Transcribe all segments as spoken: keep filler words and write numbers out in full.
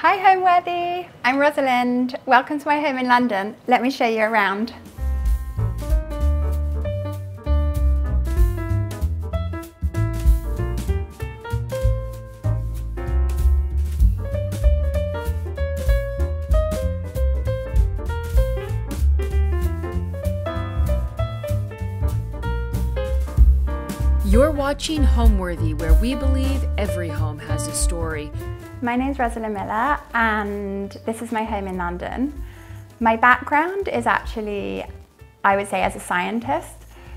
Hi Homeworthy, I'm Rosalind. Welcome to my home in London. Let me show you around. You're watching Homeworthy, where we believe every home has a story. My name is Rosalind Miller and this is my home in London. My background is actually, I would say, as a scientist.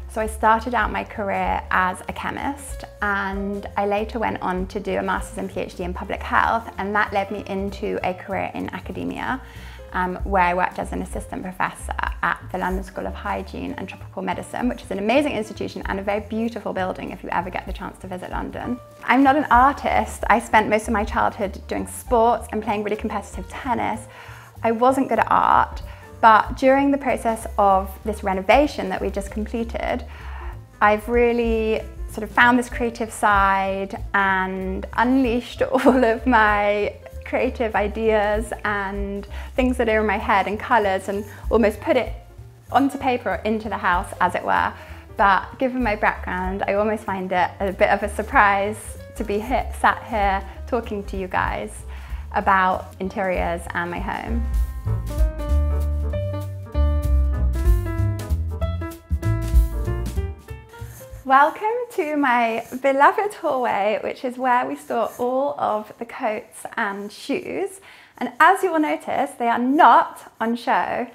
So I started out my career as a chemist and I later went on to do a master's and PhD in public health, and that led me into a career in academia um, where I worked as an assistant professor at the London School of Hygiene and Tropical Medicine, which is an amazing institution and a very beautiful building if you ever get the chance to visit London. I'm not an artist. I spent most of my childhood doing sports and playing really competitive tennis. I wasn't good at art, but during the process of this renovation that we just completed, I've really sort of found this creative side and unleashed all of my creative ideas and things that are in my head and colours, and almost put it onto paper into the house, as it were. But given my background, I almost find it a bit of a surprise to be here, sat here talking to you guys about interiors and my home. Welcome to my beloved hallway, which is where we store all of the coats and shoes. And as you will notice, they are not on show.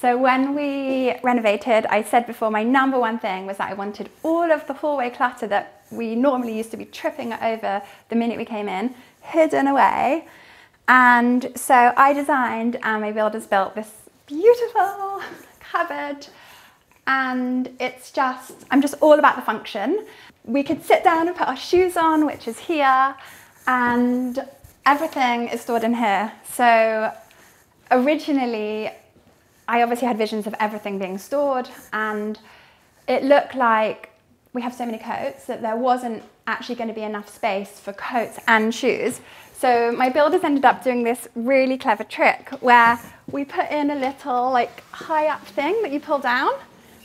So when we renovated, I said before, my number one thing was that I wanted all of the hallway clutter that we normally used to be tripping over the minute we came in, hidden away. And so I designed and my builders built this beautiful cupboard. And it's just, I'm just all about the function. We could sit down and put our shoes on, which is here, and everything is stored in here. So originally, I obviously had visions of everything being stored, and it looked like we have so many coats that there wasn't actually going to be enough space for coats and shoes. So my builders ended up doing this really clever trick where we put in a little like high up thing that you pull down,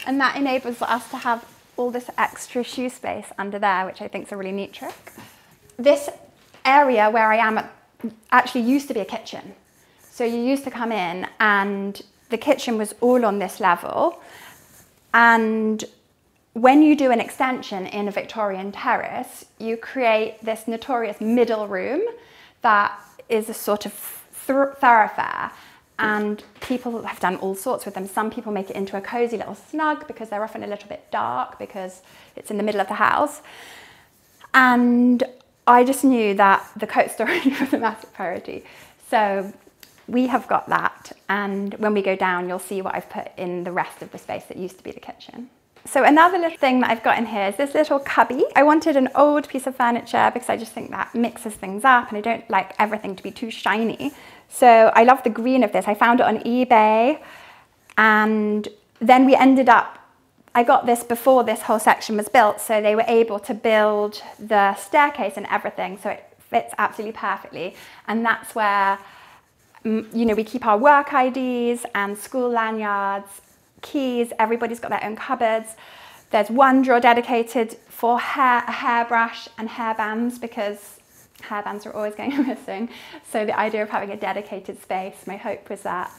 and that enables us to have all this extra shoe space under there, which I think is a really neat trick. This area where I am actually used to be a kitchen. So you used to come in and the kitchen was all on this level. And when you do an extension in a Victorian terrace, you create this notorious middle room that is a sort of th- thoroughfare. And people have done all sorts with them. Some people make it into a cozy little snug because they're often a little bit dark because it's in the middle of the house. And I just knew that the coat storage was a massive priority. So we have got that. And when we go down, you'll see what I've put in the rest of the space that used to be the kitchen. So another little thing that I've got in here is this little cubby. I wanted an old piece of furniture because I just think that mixes things up and I don't like everything to be too shiny. So I love the green of this. I found it on eBay, and then we ended up, I got this before this whole section was built, so they were able to build the staircase and everything, so it fits absolutely perfectly. And that's where, you know, we keep our work I Ds and school lanyards, keys. Everybody's got their own cupboards. There's one drawer dedicated for hair, a hairbrush and hairbands, because hairbands are always going missing. So the idea of having a dedicated space, my hope was that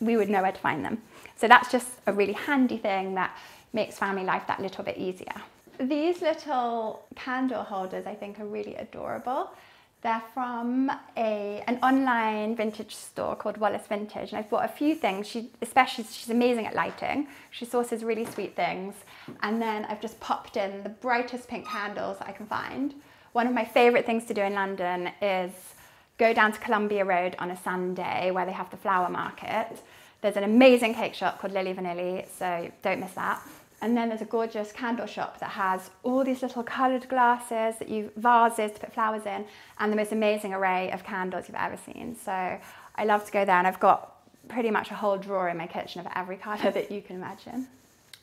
we would know where to find them. So that's just a really handy thing that makes family life that little bit easier. These little candle holders I think are really adorable. They're from a, an online vintage store called Wallace Vintage, and I've bought a few things. She, especially, she's amazing at lighting. She sources really sweet things. And then I've just popped in the brightest pink candles I can find. One of my favourite things to do in London is go down to Columbia Road on a Sunday where they have the flower market. There's an amazing cake shop called Lily Vanilli, so don't miss that. And then there's a gorgeous candle shop that has all these little coloured glasses, that you vases to put flowers in, and the most amazing array of candles you've ever seen. So I love to go there, and I've got pretty much a whole drawer in my kitchen of every colour that you can imagine.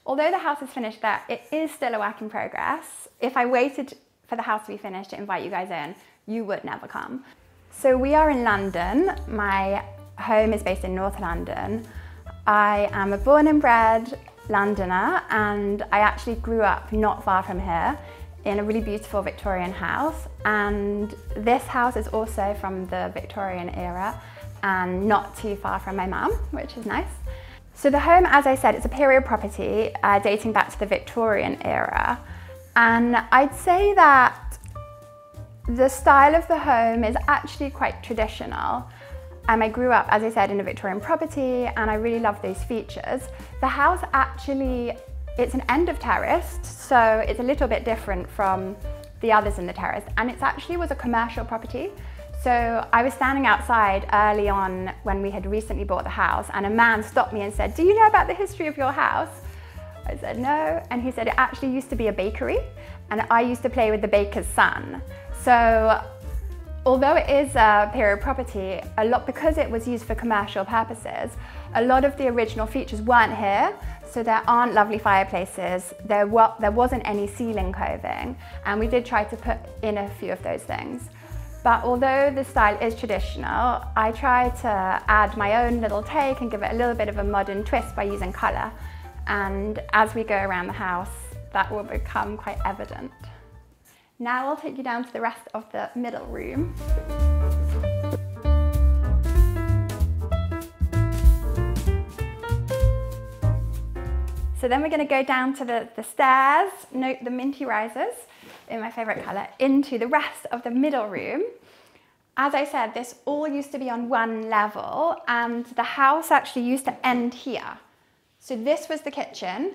Although the house is finished there, it is still a work in progress. If I waited for the house to be finished to invite you guys in, you would never come. So we are in London. My home is based in North London. I am a born and bred Londoner, and I actually grew up not far from here in a really beautiful Victorian house. And this house is also from the Victorian era and not too far from my mum, which is nice. So the home, as I said, it's a period property uh, dating back to the Victorian era. And I'd say that the style of the home is actually quite traditional. Um, I grew up, as I said, in a Victorian property, and I really love those features. The house actually, it's an end of terrace, so it's a little bit different from the others in the terrace. And it actually was a commercial property. So I was standing outside early on when we had recently bought the house, and a man stopped me and said, "Do you know about the history of your house?" I said, "No." And he said, "It actually used to be a bakery, and I used to play with the baker's son." So although it is a period property, a lot, because it was used for commercial purposes, a lot of the original features weren't here. So there aren't lovely fireplaces, there, were, there wasn't any ceiling coving, and we did try to put in a few of those things. But although the style is traditional, I try to add my own little take and give it a little bit of a modern twist by using colour. And as we go around the house, that will become quite evident. Now I'll take you down to the rest of the middle room. So then we're going to go down to the, the stairs, note the minty risers in my favourite colour, into the rest of the middle room. As I said, this all used to be on one level, and the house actually used to end here. So this was the kitchen,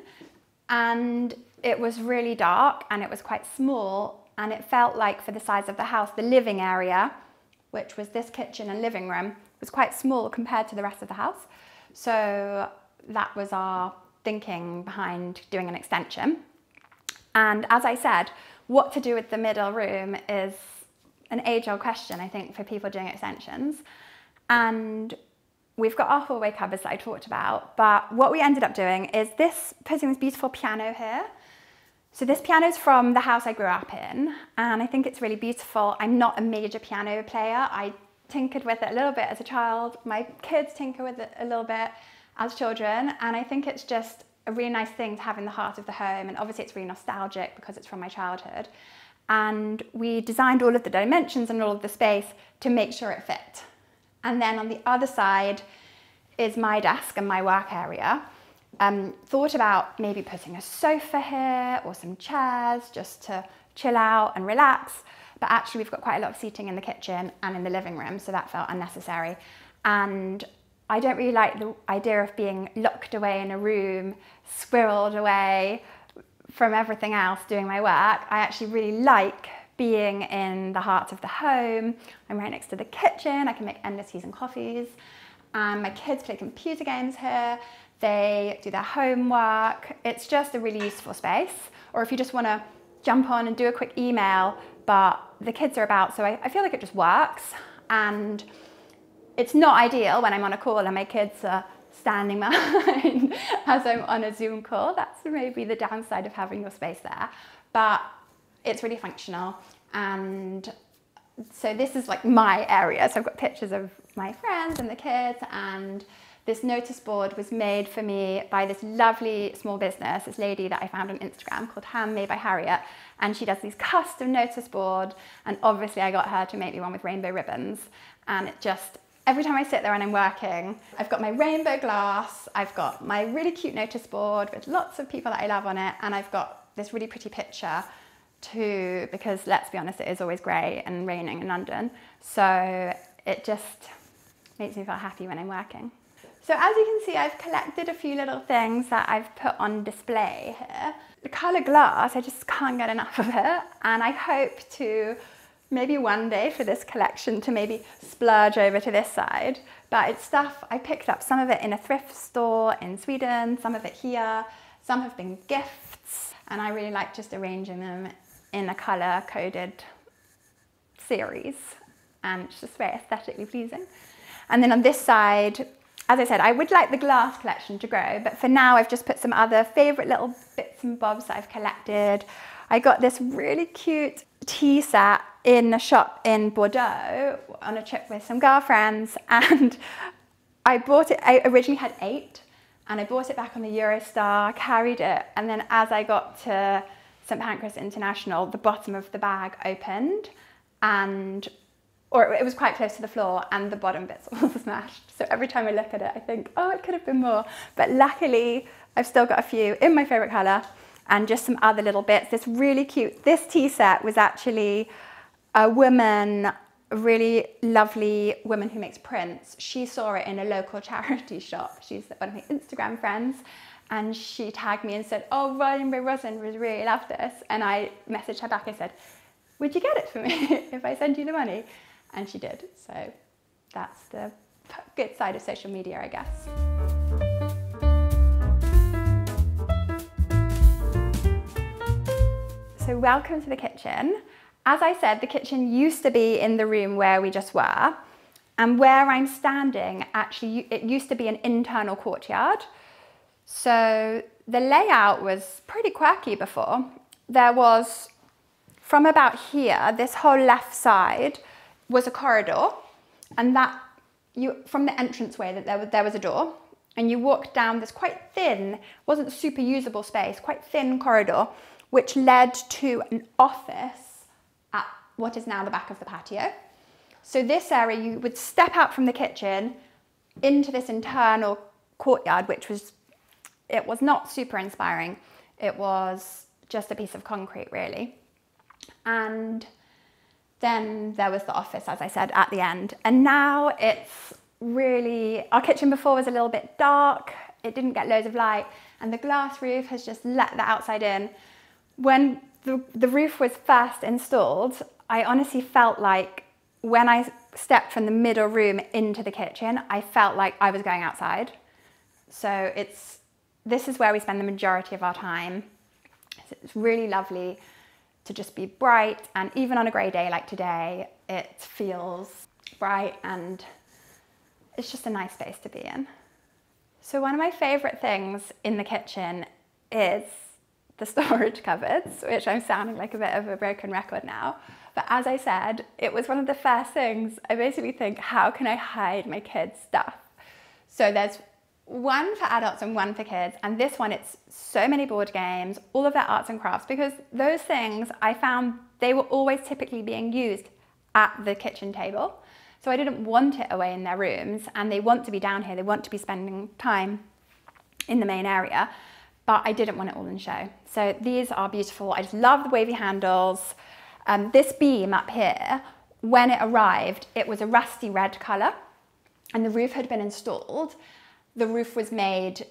and it was really dark and it was quite small, and it felt like, for the size of the house, the living area, which was this kitchen and living room, was quite small compared to the rest of the house. So that was our thinking behind doing an extension. And as I said, what to do with the middle room is an age-old question, I think, for people doing extensions. And we've got our hallway cupboards that I talked about, but what we ended up doing is this, putting this beautiful piano here. So this piano is from the house I grew up in, and I think it's really beautiful. I'm not a major piano player. I tinkered with it a little bit as a child. My kids tinker with it a little bit as children, and I think it's just a really nice thing to have in the heart of the home. And obviously it's really nostalgic because it's from my childhood. And we designed all of the dimensions and all of the space to make sure it fit. And then on the other side is my desk and my work area. Um, thought about maybe putting a sofa here or some chairs just to chill out and relax, but actually we've got quite a lot of seating in the kitchen and in the living room, so that felt unnecessary. And I don't really like the idea of being locked away in a room, squirreled away from everything else doing my work. I actually really like being in the heart of the home. I'm right next to the kitchen. I can make endless teas and coffees. Um, my kids play computer games here. They do their homework. It's just a really useful space. Or if you just want to jump on and do a quick email, but the kids are about, so I, I feel like it just works. And it's not ideal when I'm on a call and my kids are standing behind as I'm on a Zoom call. That's maybe the downside of having your space there, but it's really functional. And so this is like my area. So I've got pictures of my friends and the kids, and this notice board was made for me by this lovely small business, this lady that I found on Instagram called Handmade by Harriet, and she does these custom notice board, and obviously I got her to make me one with rainbow ribbons. And it just, every time I sit there and I'm working, I've got my rainbow glass, I've got my really cute notice board with lots of people that I love on it, and I've got this really pretty picture too, because let's be honest, it is always grey and raining in London. So it just makes me feel happy when I'm working. So as you can see, I've collected a few little things that I've put on display here. The colour glass, I just can't get enough of it, and I hope to maybe one day for this collection to maybe splurge over to this side. But it's stuff I picked up, some of it in a thrift store in Sweden, some of it here, some have been gifts, and I really like just arranging them in a colour coded series, and it's just very aesthetically pleasing. And then on this side, as I said, I would like the glass collection to grow, but for now I've just put some other favourite little bits and bobs that I've collected. I got this really cute tea set in a shop in Bordeaux on a trip with some girlfriends, and I bought it. I originally had eight, and I bought it back on the Eurostar, carried it, and then as I got to St Pancras International, the bottom of the bag opened, and or it was quite close to the floor, and the bottom bits all smashed. So every time I look at it, I think, oh, it could have been more. But luckily, I've still got a few in my favourite colour, and just some other little bits. This really cute, this tea set was actually a woman, a really lovely woman who makes prints. She saw it in a local charity shop. She's one of my Instagram friends, and she tagged me and said, oh, Rosalind would really love this. And I messaged her back, I said, would you get it for me if I send you the money? And she did, so that's the good side of social media, I guess. So welcome to the kitchen. As I said, the kitchen used to be in the room where we just were, and where I'm standing, actually, it used to be an internal courtyard. So the layout was pretty quirky before. There was, from about here, this whole left side was a corridor, and that you from the entranceway that there was there was a door, and you walked down this quite thin, wasn't super usable space, quite thin corridor, which led to an office at what is now the back of the patio. So this area, you would step out from the kitchen into this internal courtyard, which was, it was not super inspiring. It was just a piece of concrete, really. And then there was the office, as I said, at the end. And now it's really, our kitchen before was a little bit dark. It didn't get loads of light, and the glass roof has just let the outside in. When the, the roof was first installed, I honestly felt like when I stepped from the middle room into the kitchen, I felt like I was going outside. So it's, this is where we spend the majority of our time. It's really lovely to just be bright, and even on a grey day like today, it feels bright, and it's just a nice space to be in. So one of my favourite things in the kitchen is the storage cupboards, which I'm sounding like a bit of a broken record now, but as I said, it was one of the first things I basically think, how can I hide my kids' stuff? So there's one for adults and one for kids, and this one, it's so many board games, all of their arts and crafts, because those things I found they were always typically being used at the kitchen table, so I didn't want it away in their rooms, and they want to be down here, they want to be spending time in the main area, but I didn't want it all in show. So these are beautiful, I just love the wavy handles. Um, this beam up here, when it arrived, it was a rusty red colour, and the roof had been installed. The roof was made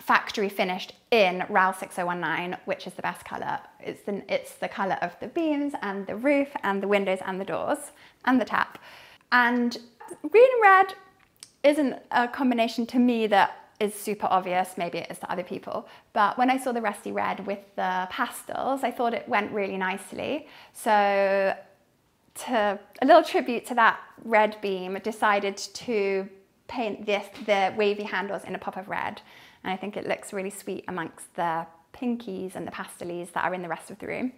factory finished in RAL six oh one nine, which is the best colour. It's the, it's the colour of the beams and the roof and the windows and the doors and the tap. And green and red isn't a combination to me that is super obvious, maybe it is to other people, but when I saw the rusty red with the pastels, I thought it went really nicely. So to, a little tribute to that red beam, I decided to paint this, the wavy handles in a pop of red, and I think it looks really sweet amongst the pinkies and the pastelies that are in the rest of the room.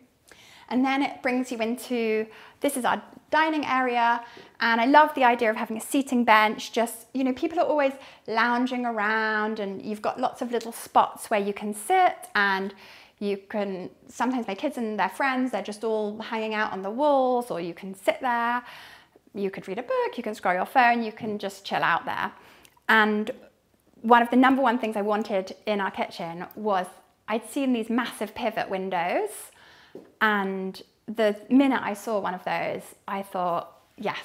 And then it brings you into, this is our dining area, and I love the idea of having a seating bench. Just, you know, people are always lounging around, and you've got lots of little spots where you can sit, and you can, sometimes my kids and their friends, they're just all hanging out on the walls, or you can sit there. You could read a book, you can scroll your phone, you can just chill out there. And one of the number one things I wanted in our kitchen was, I'd seen these massive pivot windows, and the minute I saw one of those, I thought, yes,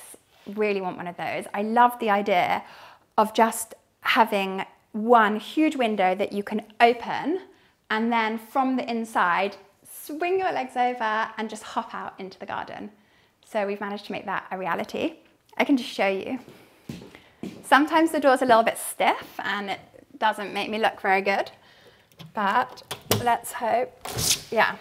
really want one of those. I love the idea of just having one huge window that you can open, and then from the inside, swing your legs over and just hop out into the garden. So we've managed to make that a reality. I can just show you. Sometimes the door's a little bit stiff and it doesn't make me look very good, but let's hope, yeah.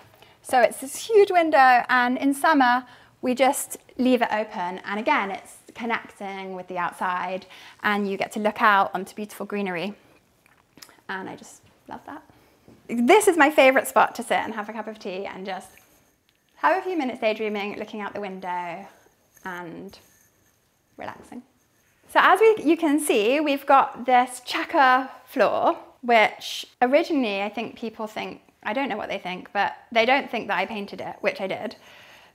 So it's this huge window, and in summer, we just leave it open. And again, it's connecting with the outside, and you get to look out onto beautiful greenery. And I just love that. This is my favorite spot to sit and have a cup of tea and just have a few minutes daydreaming, looking out the window and relaxing. So as we, you can see, we've got this chacca floor, which originally I think people think, I don't know what they think, but they don't think that I painted it, which I did.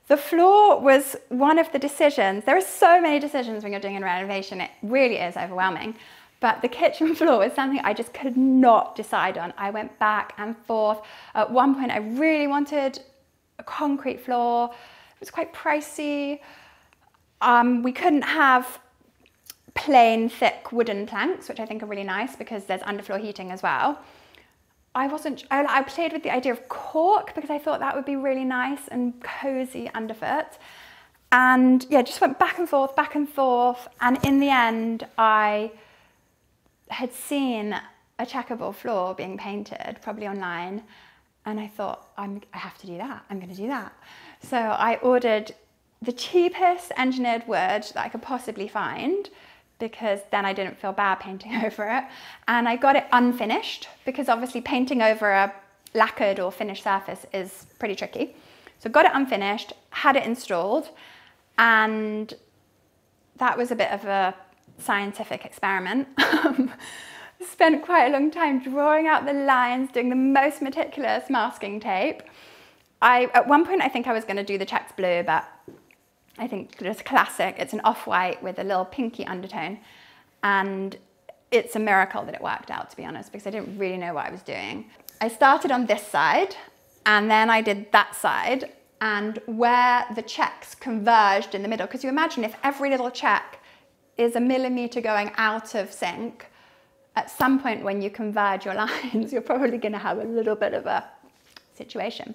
The floor was one of the decisions. There are so many decisions when you're doing a renovation, it really is overwhelming. But the kitchen floor was something I just could not decide on. I went back and forth. At one point, I really wanted a concrete floor. It was quite pricey. Um, we couldn't have plain, thick wooden planks, which I think are really nice because there's underfloor heating as well. I wasn't, I, I played with the idea of cork because I thought that would be really nice and cozy underfoot. And yeah, just went back and forth, back and forth. And in the end, I had seen a checkable floor being painted, probably online. And I thought, I'm, I have to do that. I'm going to do that. So I ordered the cheapest engineered wood that I could possibly find, because then I didn't feel bad painting over it. And I got it unfinished because obviously painting over a lacquered or finished surface is pretty tricky. So got it unfinished, had it installed, and that was a bit of a scientific experiment. Spent quite a long time drawing out the lines, doing the most meticulous masking tape. I, at one point I think I was gonna do the checks blue, but I think just classic, it's an off-white with a little pinky undertone. And it's a miracle that it worked out, to be honest, because I didn't really know what I was doing. I started on this side, and then I did that side, and where the checks converged in the middle, because you imagine if every little check is a millimeter going out of sync, at some point when you converge your lines, you're probably gonna have a little bit of a situation.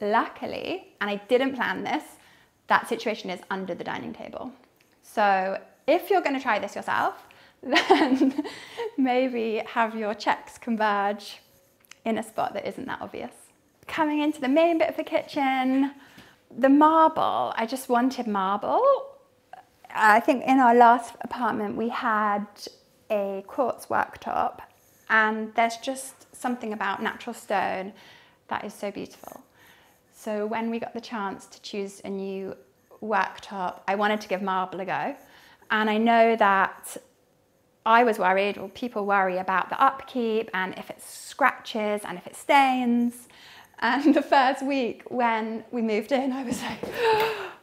Luckily, and I didn't plan this, that situation is under the dining table. So if you're going to try this yourself, then maybe have your checks converge in a spot that isn't that obvious. Coming into the main bit of the kitchen, the marble, I just wanted marble. I think in our last apartment we had a quartz worktop, and there's just something about natural stone that is so beautiful. So when we got the chance to choose a new worktop, I wanted to give marble a go. And I know that I was worried, or people worry about the upkeep and if it scratches and if it stains. And the first week when we moved in, I was like,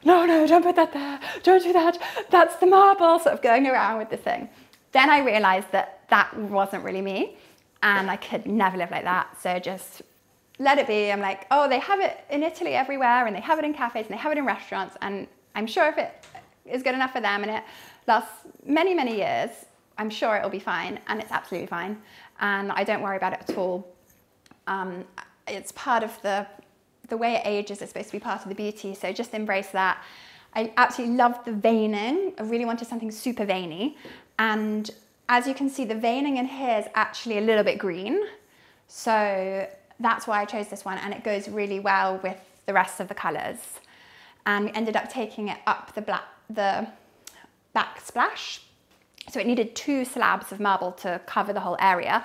no, no, don't put that there. Don't do that. That's the marble, sort of going around with the thing. Then I realized that that wasn't really me and I could never live like that. So just let it be. I'm like, oh, they have it in Italy everywhere, and they have it in cafes, and they have it in restaurants, and I'm sure if it is good enough for them and it lasts many, many years, I'm sure it'll be fine, and it's absolutely fine. And I don't worry about it at all. Um, it's part of the, the way it ages, it's supposed to be part of the beauty, so just embrace that. I absolutely loved the veining. I really wanted something super veiny. And as you can see, the veining in here is actually a little bit green. So that's why I chose this one, and it goes really well with the rest of the colours. And we ended up taking it up the, black, the backsplash. So it needed two slabs of marble to cover the whole area.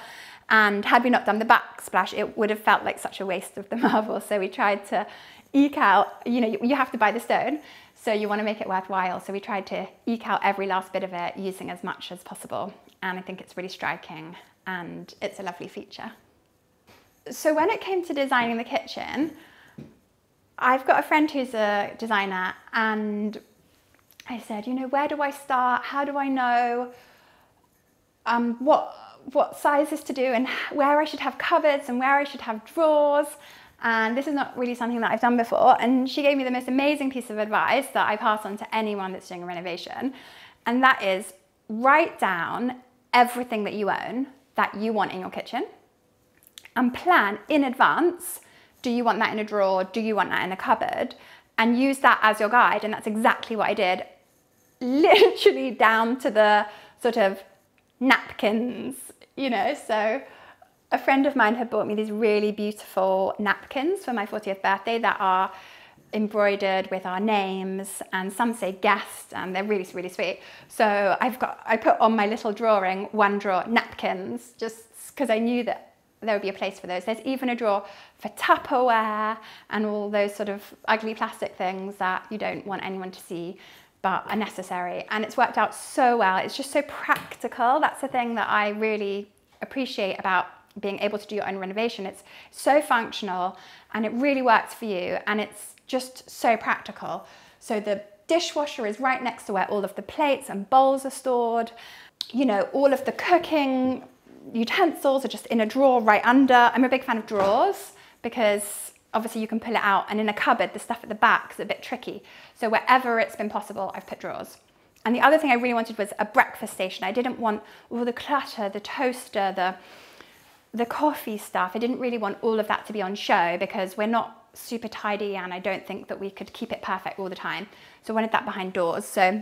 And had we not done the backsplash, it would have felt like such a waste of the marble. So we tried to eke out, you know, you have to buy the stone, so you want to make it worthwhile. So we tried to eke out every last bit of it using as much as possible. And I think it's really striking, and it's a lovely feature. So when it came to designing the kitchen, I've got a friend who's a designer, and I said, you know, where do I start? How do I know um, what, what sizes to do, and where I should have cupboards and where I should have drawers? And this is not really something that I've done before. And she gave me the most amazing piece of advice that I pass on to anyone that's doing a renovation. And that is, write down everything that you own that you want in your kitchen, and plan in advance. Do you want that in a drawer? Do you want that in a cupboard? And use that as your guide. And that's exactly what I did, literally down to the sort of napkins, you know. So a friend of mine had bought me these really beautiful napkins for my fortieth birthday that are embroidered with our names, and some say guest, and they're really, really sweet. So I've got, I put on my little drawing, one drawer, napkins, just because I knew that there would be a place for those. There's even a drawer for Tupperware and all those sort of ugly plastic things that you don't want anyone to see but are necessary. And it's worked out so well. It's just so practical. That's the thing that I really appreciate about being able to do your own renovation. It's so functional and it really works for you, and it's just so practical. So the dishwasher is right next to where all of the plates and bowls are stored. You know, all of the cooking utensils are just in a drawer right under. I'm a big fan of drawers because obviously you can pull it out, and in a cupboard the stuff at the back is a bit tricky. So wherever it's been possible, I've put drawers. And the other thing I really wanted was a breakfast station. I didn't want all the clutter, the toaster, the the coffee stuff. I didn't really want all of that to be on show because we're not super tidy and I don't think that we could keep it perfect all the time. So I wanted that behind doors. So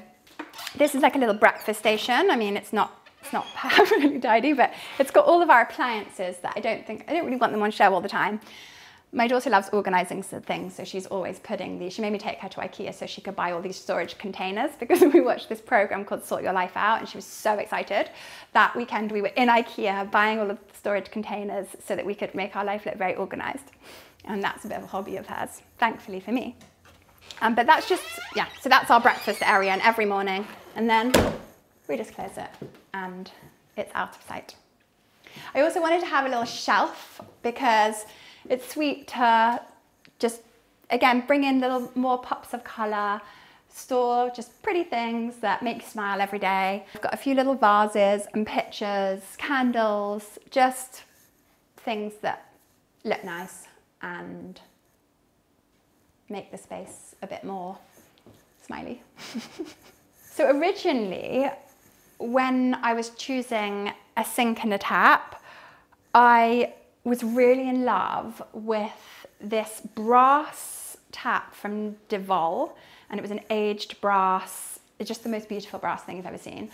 this is like a little breakfast station. I mean, it's not it's not really tidy, but it's got all of our appliances that I don't think, I don't really want them on show all the time. My daughter loves organising things, so she's always putting these, she made me take her to IKEA so she could buy all these storage containers because we watched this programme called Sort Your Life Out, and she was so excited. That weekend we were in IKEA buying all of the storage containers so that we could make our life look very organised. And that's a bit of a hobby of hers, thankfully for me. Um, but that's just, yeah, so that's our breakfast area, and every morning, and then we just close it and it's out of sight. I also wanted to have a little shelf because it's sweet to just, again, bring in little more pops of colour, store just pretty things that make you smile every day. I've got a few little vases and pictures, candles, just things that look nice and make the space a bit more smiley. So originally, when I was choosing a sink and a tap, I was really in love with this brass tap from DeVOL, and it was an aged brass, it's just the most beautiful brass thing I've ever seen.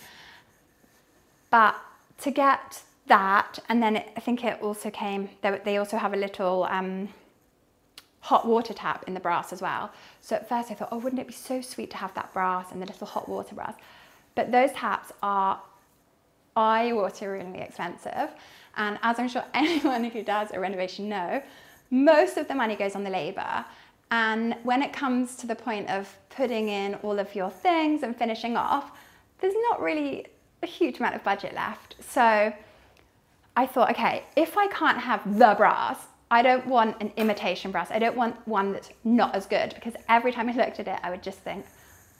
But to get that, and then it, I think it also came, they also have a little um, hot water tap in the brass as well. So at first I thought, oh, wouldn't it be so sweet to have that brass and the little hot water brass? But those taps are eye-wateringly expensive. And as I'm sure anyone who does a renovation know, most of the money goes on the labor. And when it comes to the point of putting in all of your things and finishing off, there's not really a huge amount of budget left. So I thought, okay, if I can't have the brass, I don't want an imitation brass. I don't want one that's not as good, because every time I looked at it, I would just think,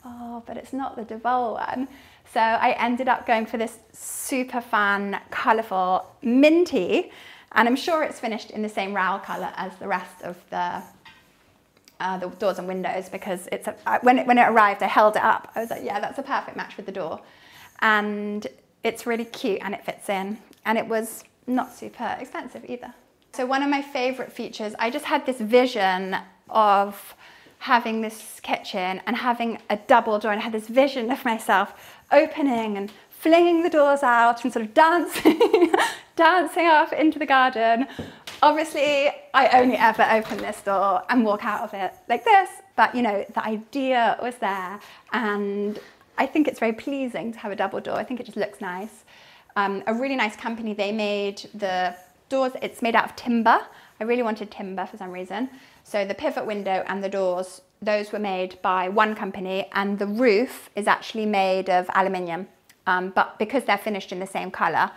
oh, but it's not the DeVol one. So I ended up going for this super fun, colourful minty, and I'm sure it's finished in the same RAL colour as the rest of the, uh, the doors and windows, because it's a, when, it, when it arrived, I held it up. I was like, yeah, that's a perfect match with the door. And it's really cute and it fits in. And it was not super expensive either. So one of my favourite features, I just had this vision of having this kitchen and having a double door, and I had this vision of myself opening and flinging the doors out and sort of dancing, dancing off into the garden. Obviously, I only ever open this door and walk out of it like this, but you know, the idea was there, and I think it's very pleasing to have a double door. I think it just looks nice. Um, a really nice company, they made the doors, it's made out of timber. I really wanted timber for some reason. So the pivot window and the doors, those were made by one company, and the roof is actually made of aluminium. Um, but because they're finished in the same color,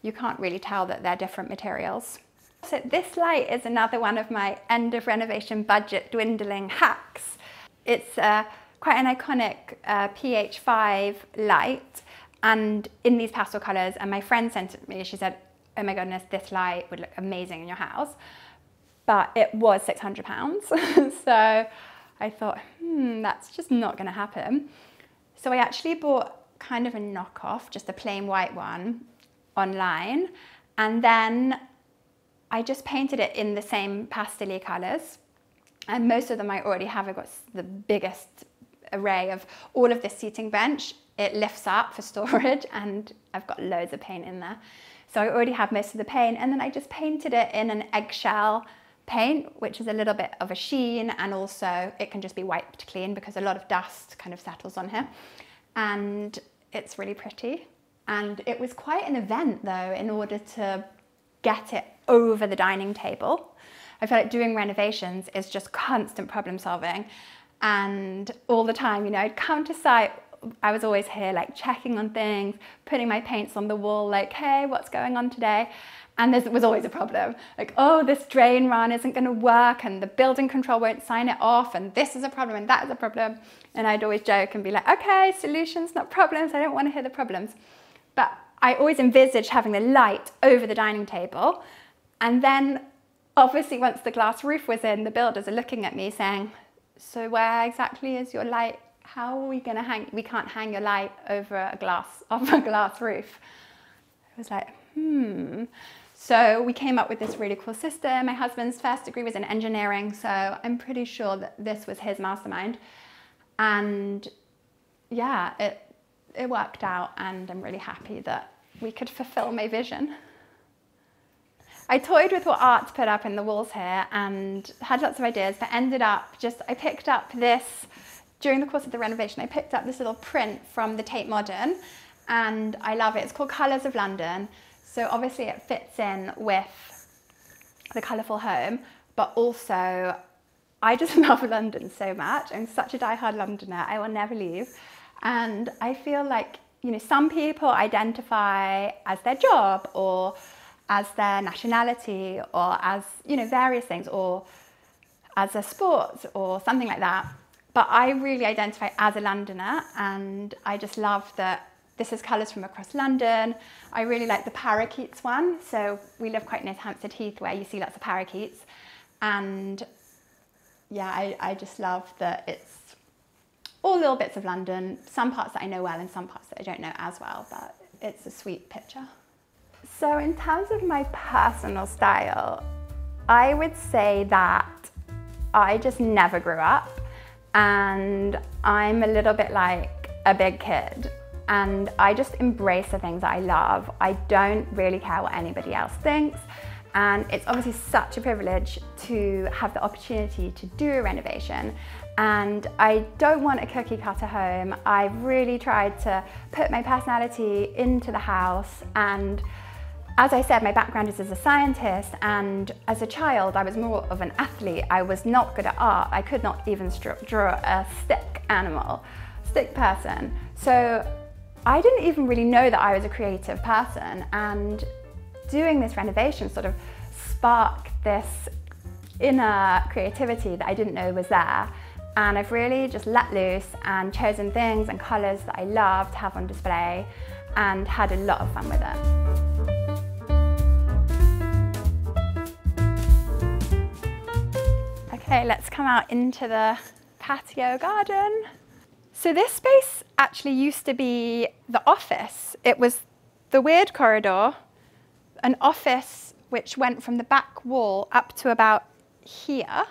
you can't really tell that they're different materials. So this light is another one of my end of renovation budget dwindling hacks. It's uh, quite an iconic uh, P H five light, and in these pastel colors, and my friend sent it me, she said, oh my goodness, this light would look amazing in your house. But it was six hundred pounds. So I thought, hmm, that's just not gonna happen. So I actually bought kind of a knockoff, just a plain white one online. And then I just painted it in the same pastel-y colors. And most of them I already have. I've got the biggest array of all of this seating bench. It lifts up for storage, and I've got loads of paint in there. So I already have most of the paint, and then I just painted it in an eggshell paint, which is a little bit of a sheen, and also it can just be wiped clean because a lot of dust kind of settles on here. And it's really pretty. And it was quite an event though, in order to get it over the dining table. I feel like doing renovations is just constant problem solving, and all the time, you know, I'd come to site, I was always here like checking on things, putting my paints on the wall, like, hey, what's going on today? And there was always a problem. Like, oh, this drain run isn't gonna work and the building control won't sign it off and this is a problem and that is a problem. And I'd always joke and be like, okay, solutions, not problems. I don't wanna hear the problems. But I always envisaged having the light over the dining table. And then obviously once the glass roof was in, the builders are looking at me saying, so where exactly is your light? How are we gonna hang? We can't hang your light over a glass, over a glass roof. I was like, hmm. So we came up with this really cool system. My husband's first degree was in engineering, so I'm pretty sure that this was his mastermind. And yeah, it, it worked out, and I'm really happy that we could fulfill my vision. I toyed with what art to put up in the walls here and had lots of ideas, but ended up just, I picked up this, during the course of the renovation, I picked up this little print from the Tate Modern, and I love it. It's called Colours of London. So obviously it fits in with the colourful home, but also I just love London so much. I'm such a diehard Londoner, I will never leave. And I feel like, you know, some people identify as their job or as their nationality or as, you know, various things, or as a sport or something like that. But I really identify as a Londoner, and I just love that this is colours from across London. I really like the parakeets one. So we live quite near Hampstead Heath, where you see lots of parakeets. And yeah, I, I just love that it's all little bits of London, some parts that I know well and some parts that I don't know as well, but it's a sweet picture. So in terms of my personal style, I would say that I just never grew up, and I'm a little bit like a big kid. And I just embrace the things that I love. I don't really care what anybody else thinks. And it's obviously such a privilege to have the opportunity to do a renovation. And I don't want a cookie cutter home. I've really tried to put my personality into the house. And as I said, my background is as a scientist. And as a child, I was more of an athlete. I was not good at art. I could not even draw a stick animal, stick person. So I didn't even really know that I was a creative person, and doing this renovation sort of sparked this inner creativity that I didn't know was there. And I've really just let loose and chosen things and colours that I love to have on display, and had a lot of fun with it. Okay, let's come out into the patio garden. So this space actually used to be the office. It was the weird corridor, an office which went from the back wall up to about here,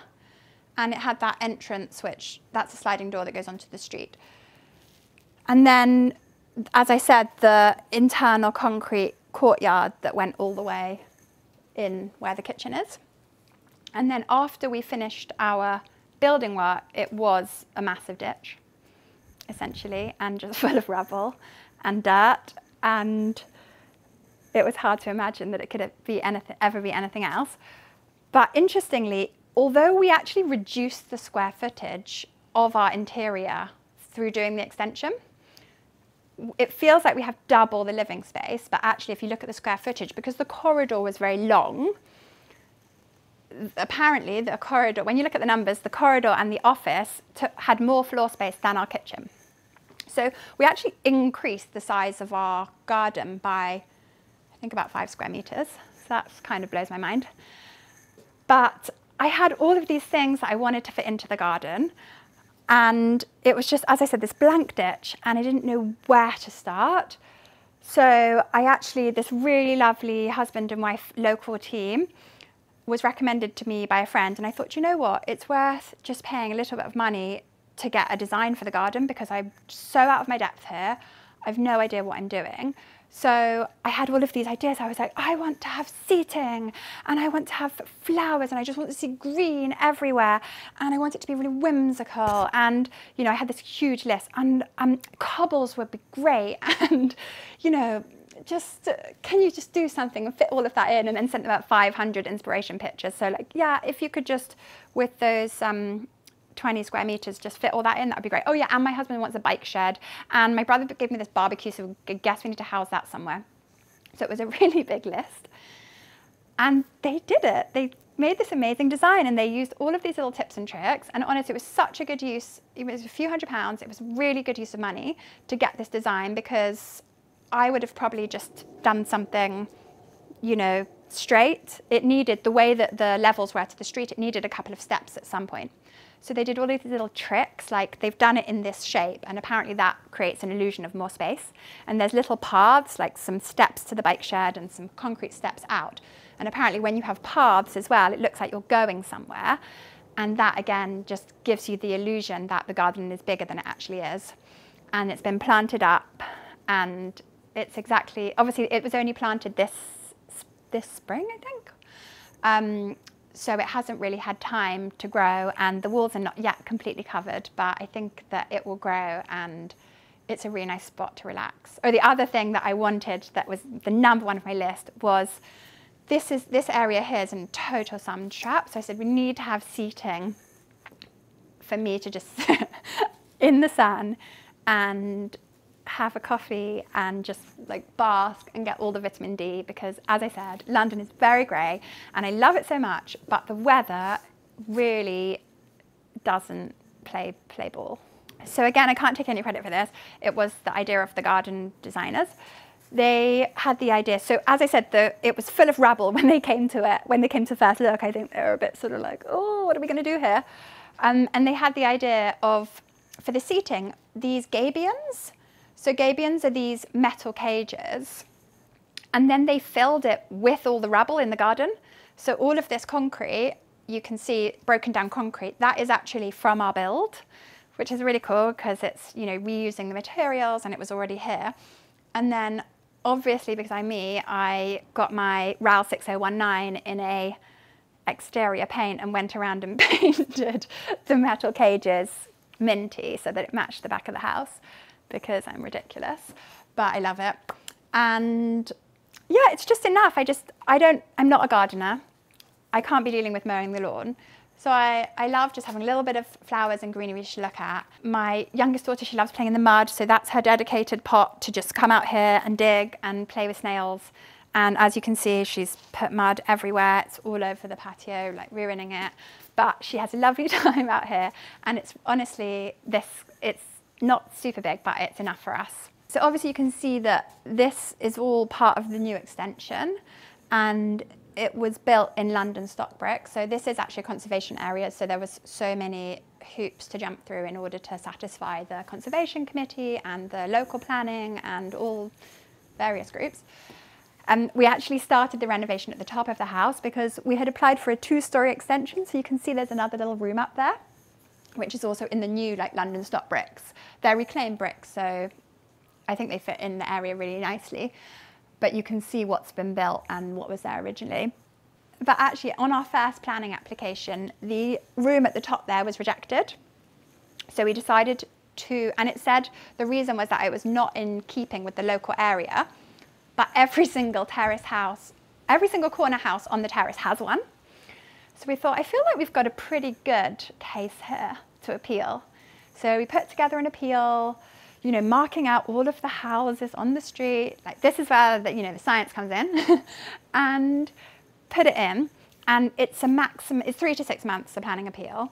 and it had that entrance, which that's a sliding door that goes onto the street. And then, as I said, the internal concrete courtyard that went all the way in where the kitchen is. And then after we finished our building work, it was a massive ditch, essentially, and just full of rubble and dirt, and it was hard to imagine that it could be anything, ever be anything else. But interestingly, although we actually reduced the square footage of our interior through doing the extension, it feels like we have double the living space, but actually if you look at the square footage, because the corridor was very long, apparently the corridor, when you look at the numbers, the corridor and the office had more floor space than our kitchen. So we actually increased the size of our garden by, I think, about five square meters. So that kind of blows my mind. But I had all of these things that I wanted to fit into the garden. And it was just, as I said, this blank ditch, and I didn't know where to start. So I actually, this really lovely husband and wife local team was recommended to me by a friend, and I thought, you know what, it's worth just paying a little bit of money to get a design for the garden, because I'm so out of my depth here. I've no idea what I'm doing. So I had all of these ideas. I was like, I want to have seating, and I want to have flowers, and I just want to see green everywhere, and I want it to be really whimsical, and, you know, I had this huge list, and um, cobbles would be great, and, you know, just uh, can you just do something and fit all of that in, and then sent about five hundred inspiration pictures. So like, yeah, if you could just with those um, twenty square meters, just fit all that in, that'd be great. Oh yeah, and my husband wants a bike shed, and my brother gave me this barbecue, so I guess we need to house that somewhere. So it was a really big list, and they did it. They made this amazing design, and they used all of these little tips and tricks, and honestly it was such a good use. It was a few hundred pounds, it was really good use of money to get this design, because I would have probably just done something, you know, straight. It needed, the way that the levels were to the street, it needed a couple of steps at some point. So they did all these little tricks, like they've done it in this shape, and apparently that creates an illusion of more space. And there's little paths, like some steps to the bike shed and some concrete steps out. And apparently when you have paths as well, it looks like you're going somewhere. And that again, just gives you the illusion that the garden is bigger than it actually is. And it's been planted up, and it's exactly, obviously it was only planted this, this spring, I think. Um, So it hasn't really had time to grow, and the walls are not yet completely covered, but I think that it will grow, and it's a really nice spot to relax. Oh, the other thing that I wanted, that was the number one of my list, was this is this area here is in total sun trap. So I said we need to have seating for me to just sit in the sun and have a coffee and just like bask and get all the vitamin D, because as I said, London is very grey and I love it so much, but the weather really doesn't play play ball. So again, I can't take any credit for this. It was the idea of the garden designers. They had the idea. So as I said, the, it was full of rubble when they came to it. When they came to first look, I think they were a bit sort of like, oh, what are we going to do here? Um, and they had the idea of, for the seating, these gabions. So gabions are these metal cages, and then they filled it with all the rubble in the garden. So all of this concrete, you can see broken down concrete, that is actually from our build, which is really cool because it's, you know, reusing the materials and it was already here. And then obviously, because I'm me, I got my RAL six oh one nine in a exterior paint and went around and painted the metal cages minty so that it matched the back of the house, because I'm ridiculous, but I love it. And yeah, it's just enough. I just, I don't, I'm not a gardener. I can't be dealing with mowing the lawn. So I, I love just having a little bit of flowers and greenery to look at. My youngest daughter, she loves playing in the mud. So that's her dedicated pot to just come out here and dig and play with snails. And as you can see, she's put mud everywhere. It's all over the patio, like ruining it. But she has a lovely time out here. And it's honestly, this, it's, not super big, but it's enough for us. So obviously you can see that this is all part of the new extension, and it was built in London stock brick. So this is actually a conservation area. So there was so many hoops to jump through in order to satisfy the conservation committee and the local planning and all various groups. And um, we actually started the renovation at the top of the house because we had applied for a two-story extension. So you can see there's another little room up there, which is also in the new like London stock bricks. They're reclaimed bricks, so I think they fit in the area really nicely. But you can see what's been built and what was there originally. But actually on our first planning application, the room at the top there was rejected. So we decided to, and it said the reason was that it was not in keeping with the local area, but every single terrace house, every single corner house on the terrace has one. So we thought, I feel like we've got a pretty good case here to appeal. So we put together an appeal, you know, marking out all of the houses on the street. Like this is where the, you know, the science comes in, and put it in. And it's a maximum, it's three to six months, the planning appeal.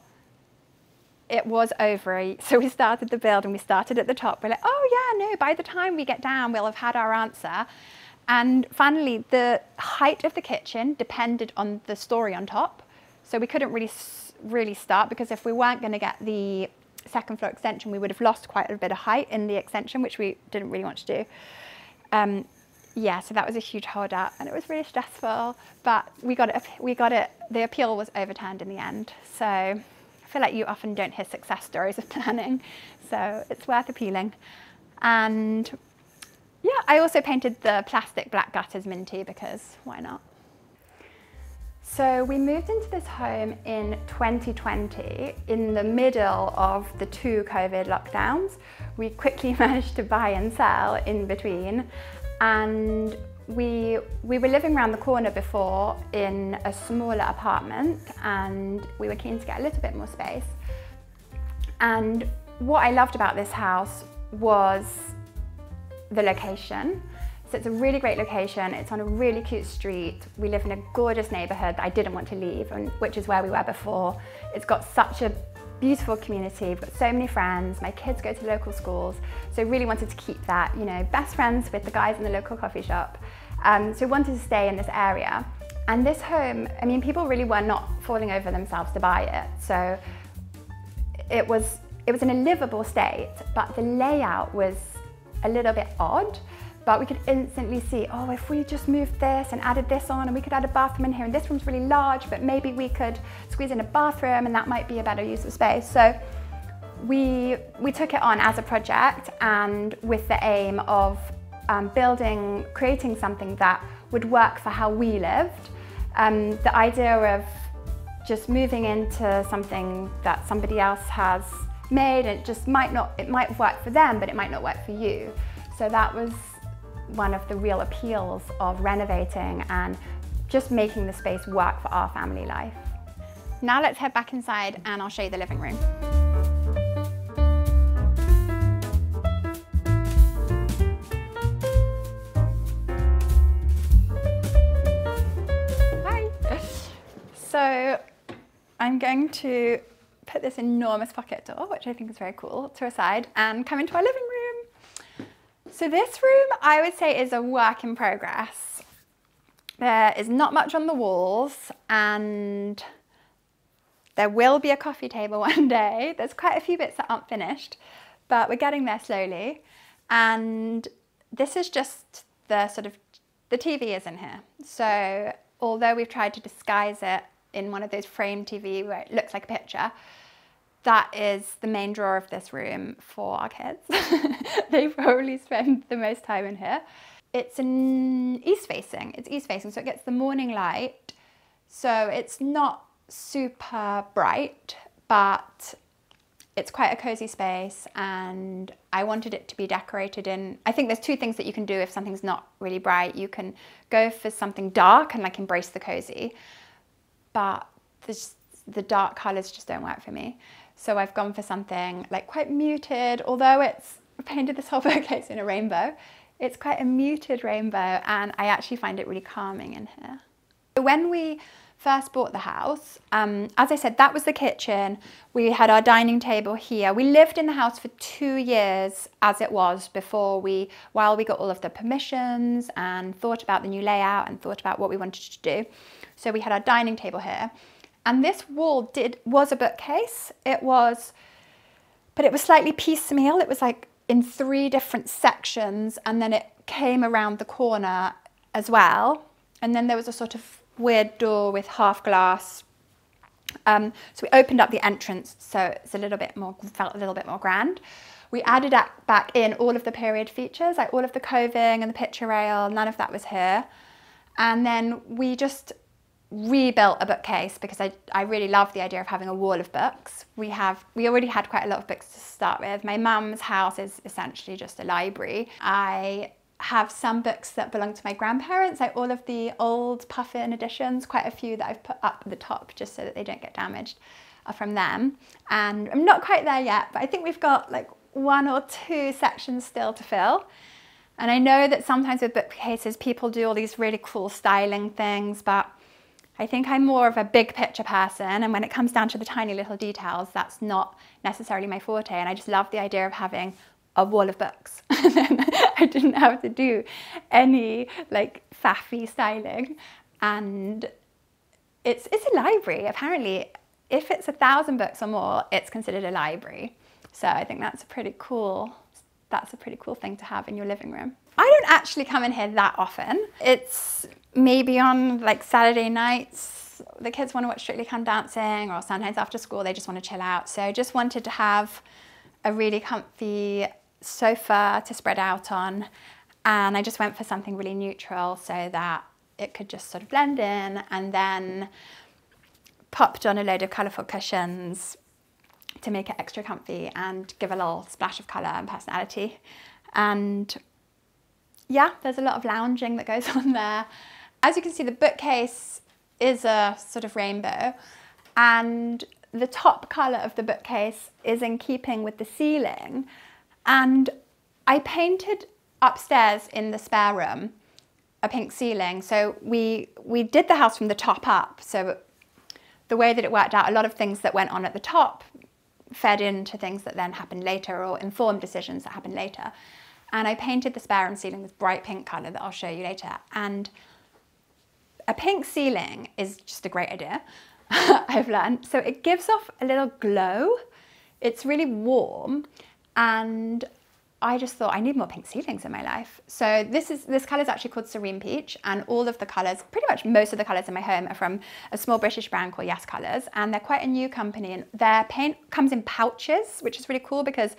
It was over, so we started the build and we started at the top. We're like, oh yeah, no, by the time we get down, we'll have had our answer. And finally, the height of the kitchen depended on the story on top. So we couldn't really, really start, because if we weren't going to get the second floor extension, we would have lost quite a bit of height in the extension, which we didn't really want to do. Um, yeah, so that was a huge hold up, and it was really stressful. But we got it. We got it. The appeal was overturned in the end. So I feel like you often don't hear success stories of planning, so it's worth appealing. And yeah, I also painted the plastic black gutters minty because why not? So we moved into this home in twenty twenty, in the middle of the two COVID lockdowns. We quickly managed to buy and sell in between, and we, we were living around the corner before in a smaller apartment, and we were keen to get a little bit more space. And what I loved about this house was the location. So it's a really great location, it's on a really cute street, we live in a gorgeous neighbourhood that I didn't want to leave, and which is where we were before. It's got such a beautiful community, we've got so many friends, my kids go to local schools, so really wanted to keep that, you know, best friends with the guys in the local coffee shop. Um, so we wanted to stay in this area. And this home, I mean, people really were not falling over themselves to buy it, so it was, it was in a livable state, but the layout was a little bit odd. But we could instantly see, oh, if we just moved this and added this on, and we could add a bathroom in here, and this room's really large, but maybe we could squeeze in a bathroom and that might be a better use of space. So we, we took it on as a project, and with the aim of um, building, creating something that would work for how we lived. Um, the idea of just moving into something that somebody else has made, and it just might not, it might work for them, but it might not work for you. So that was one of the real appeals of renovating and just making the space work for our family life. Now let's head back inside and I'll show you the living room. Hi! So I'm going to put this enormous pocket door, which I think is very cool, to a side and come into our living room. So this room, I would say, is a work in progress. There is not much on the walls, and there will be a coffee table one day. There's quite a few bits that aren't finished, but we're getting there slowly. And this is just the sort of, the T V is in here. So although we've tried to disguise it in one of those frame T V where it looks like a picture, that is the main drawer of this room for our kids. They probably spend the most time in here. It's an east facing, it's east facing, so it gets the morning light. So it's not super bright, but it's quite a cozy space, and I wanted it to be decorated in, I think there's two things that you can do if something's not really bright. You can go for something dark and like embrace the cozy, but there's, the dark colors just don't work for me. So I've gone for something like quite muted, although it's painted this whole bookcase in a rainbow. It's quite a muted rainbow, and I actually find it really calming in here. When we first bought the house, um, as I said, that was the kitchen. We had our dining table here. We lived in the house for two years as it was before we, while we got all of the permissions and thought about the new layout and thought about what we wanted to do. So we had our dining table here. And this wall did was a bookcase. It was, but it was slightly piecemeal. It was like in three different sections, and then it came around the corner as well. And then there was a sort of weird door with half glass. Um, so we opened up the entrance, so it's a little bit more, felt a little bit more grand. We added back in all of the period features, like all of the coving and the picture rail. None of that was here. And then we just rebuilt a bookcase because I, I really love the idea of having a wall of books. We have we already had quite a lot of books to start with. My mum's house is essentially just a library. I have some books that belong to my grandparents, like all of the old Puffin editions, quite a few that I've put up at the top just so that they don't get damaged, are from them. And I'm not quite there yet, but I think we've got like one or two sections still to fill. And I know that sometimes with bookcases people do all these really cool styling things, but I think I'm more of a big picture person, and when it comes down to the tiny little details, that's not necessarily my forte, and I just love the idea of having a wall of books. And then I didn't have to do any like faffy styling, and it's, it's a library. Apparently if it's a thousand books or more, it's considered a library. So I think that's a pretty cool, that's a pretty cool thing to have in your living room. I don't actually come in here that often. It's maybe on like Saturday nights, the kids want to watch Strictly Come Dancing, or sometimes after school they just want to chill out. So I just wanted to have a really comfy sofa to spread out on, and I just went for something really neutral so that it could just sort of blend in, and then popped on a load of colourful cushions to make it extra comfy and give a little splash of colour and personality. And yeah, there's a lot of lounging that goes on there. As you can see, the bookcase is a sort of rainbow, and the top colour of the bookcase is in keeping with the ceiling. And I painted upstairs in the spare room a pink ceiling, so we we did the house from the top up. So the way that it worked out, a lot of things that went on at the top fed into things that then happened later, or informed decisions that happened later. And I painted the spare room ceiling with bright pink colour that I'll show you later. And a pink ceiling is just a great idea, I've learned. So it gives off a little glow. It's really warm, and I just thought I need more pink ceilings in my life. So this is this colour is actually called Serene Peach, and all of the colours, pretty much most of the colours in my home, are from a small British brand called Yes Colors, and they're quite a new company, and their paint comes in pouches, which is really cool because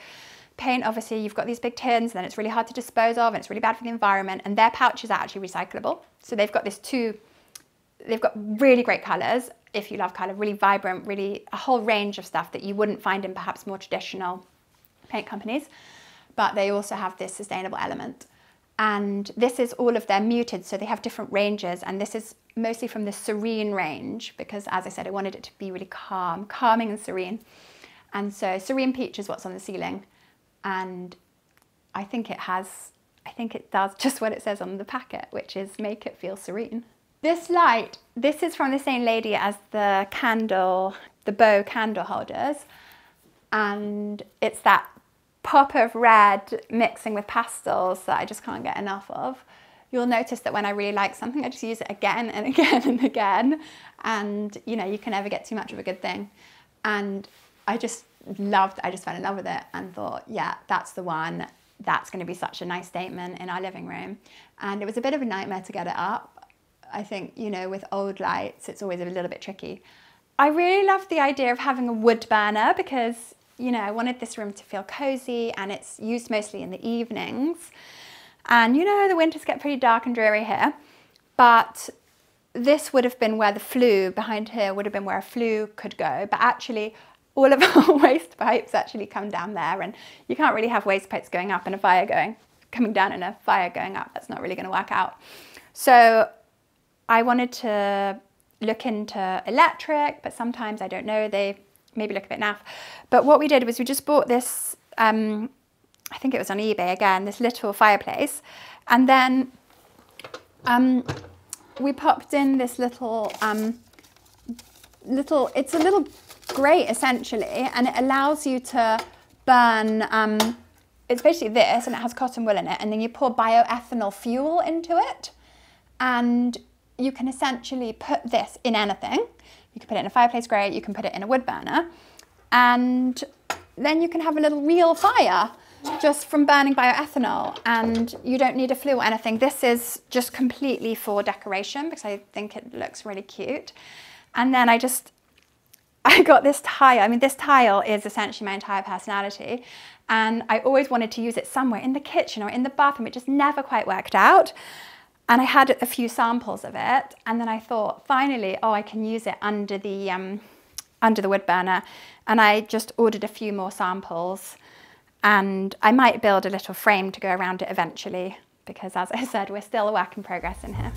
paint, obviously you've got these big tins and then it's really hard to dispose of and it's really bad for the environment, and their pouches are actually recyclable. So they've got this two, they've got really great colours if you love colour, really vibrant, really a whole range of stuff that you wouldn't find in perhaps more traditional paint companies. But they also have this sustainable element, and this is all of their muted, so they have different ranges, and this is mostly from the Serene range because, as I said, I wanted it to be really calm, calming and serene. And so Serene Peach is what's on the ceiling, and I think it has, I think it does just what it says on the packet, which is make it feel serene. This light, this is from the same lady as the candle, the bow candle holders, and it's that pop of red mixing with pastels that I just can't get enough of. You'll notice that when I really like something, I just use it again and again and again, and you know, you can never get too much of a good thing. And I just loved, I just fell in love with it and thought, yeah, that's the one, that's going to be such a nice statement in our living room. And it was a bit of a nightmare to get it up. I think, you know, with old lights it's always a little bit tricky. I really loved the idea of having a wood burner because, you know, I wanted this room to feel cozy, and it's used mostly in the evenings. And you know, the winters get pretty dark and dreary here, but this would have been where the flue, behind here would have been where a flue could go, but actually all of our waste pipes actually come down there, and you can't really have waste pipes going up and a fire going, coming down and a fire going up. That's not really going to work out. So I wanted to look into electric, but sometimes I don't know, they maybe look a bit naff. But what we did was we just bought this, um, I think it was on eBay again, this little fireplace. And then um, we popped in this little, um, little, it's a little grate essentially, and it allows you to burn, um, it's basically this, and it has cotton wool in it, and then you pour bioethanol fuel into it. And you can essentially put this in anything. You can put it in a fireplace grate, you can put it in a wood burner, and then you can have a little real fire just from burning bioethanol, and you don't need a flue or anything. This is just completely for decoration because I think it looks really cute. And then I just, I got this tile. I mean, this tile is essentially my entire personality, and I always wanted to use it somewhere in the kitchen or in the bathroom. It just never quite worked out. And I had a few samples of it, and then I thought, finally, oh, I can use it under the um, under the wood burner. And I just ordered a few more samples, and I might build a little frame to go around it eventually, because as I said, we're still a work in progress in here.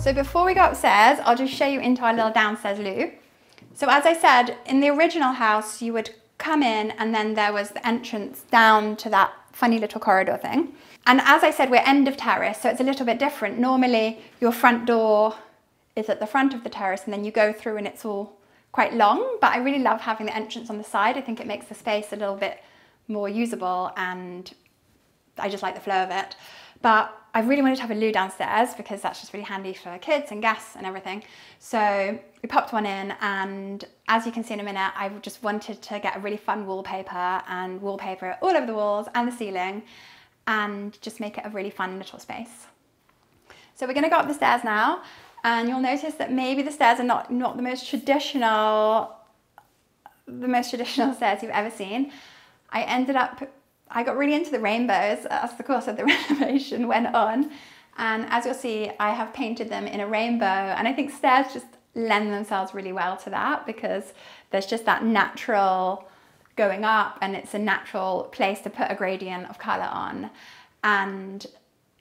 So before we go upstairs, I'll just show you into our little downstairs loo. So as I said, in the original house, you would come in, and then there was the entrance down to that funny little corridor thing. And as I said, we're end of terrace, so it's a little bit different. Normally your front door is at the front of the terrace, and then you go through and it's all quite long, but I really love having the entrance on the side. I think it makes the space a little bit more usable, and I just like the flow of it. But I really wanted to have a loo downstairs because that's just really handy for kids and guests and everything. So we popped one in, and as you can see in a minute, I just wanted to get a really fun wallpaper and wallpaper all over the walls and the ceiling, and just make it a really fun little space. So we're gonna go up the stairs now, and you'll notice that maybe the stairs are not, not the most traditional, the most traditional stairs you've ever seen. I ended up I got really into the rainbows as the course of the renovation went on, and as you'll see I have painted them in a rainbow, and I think stairs just lend themselves really well to that because there's just that natural going up and it's a natural place to put a gradient of colour on, and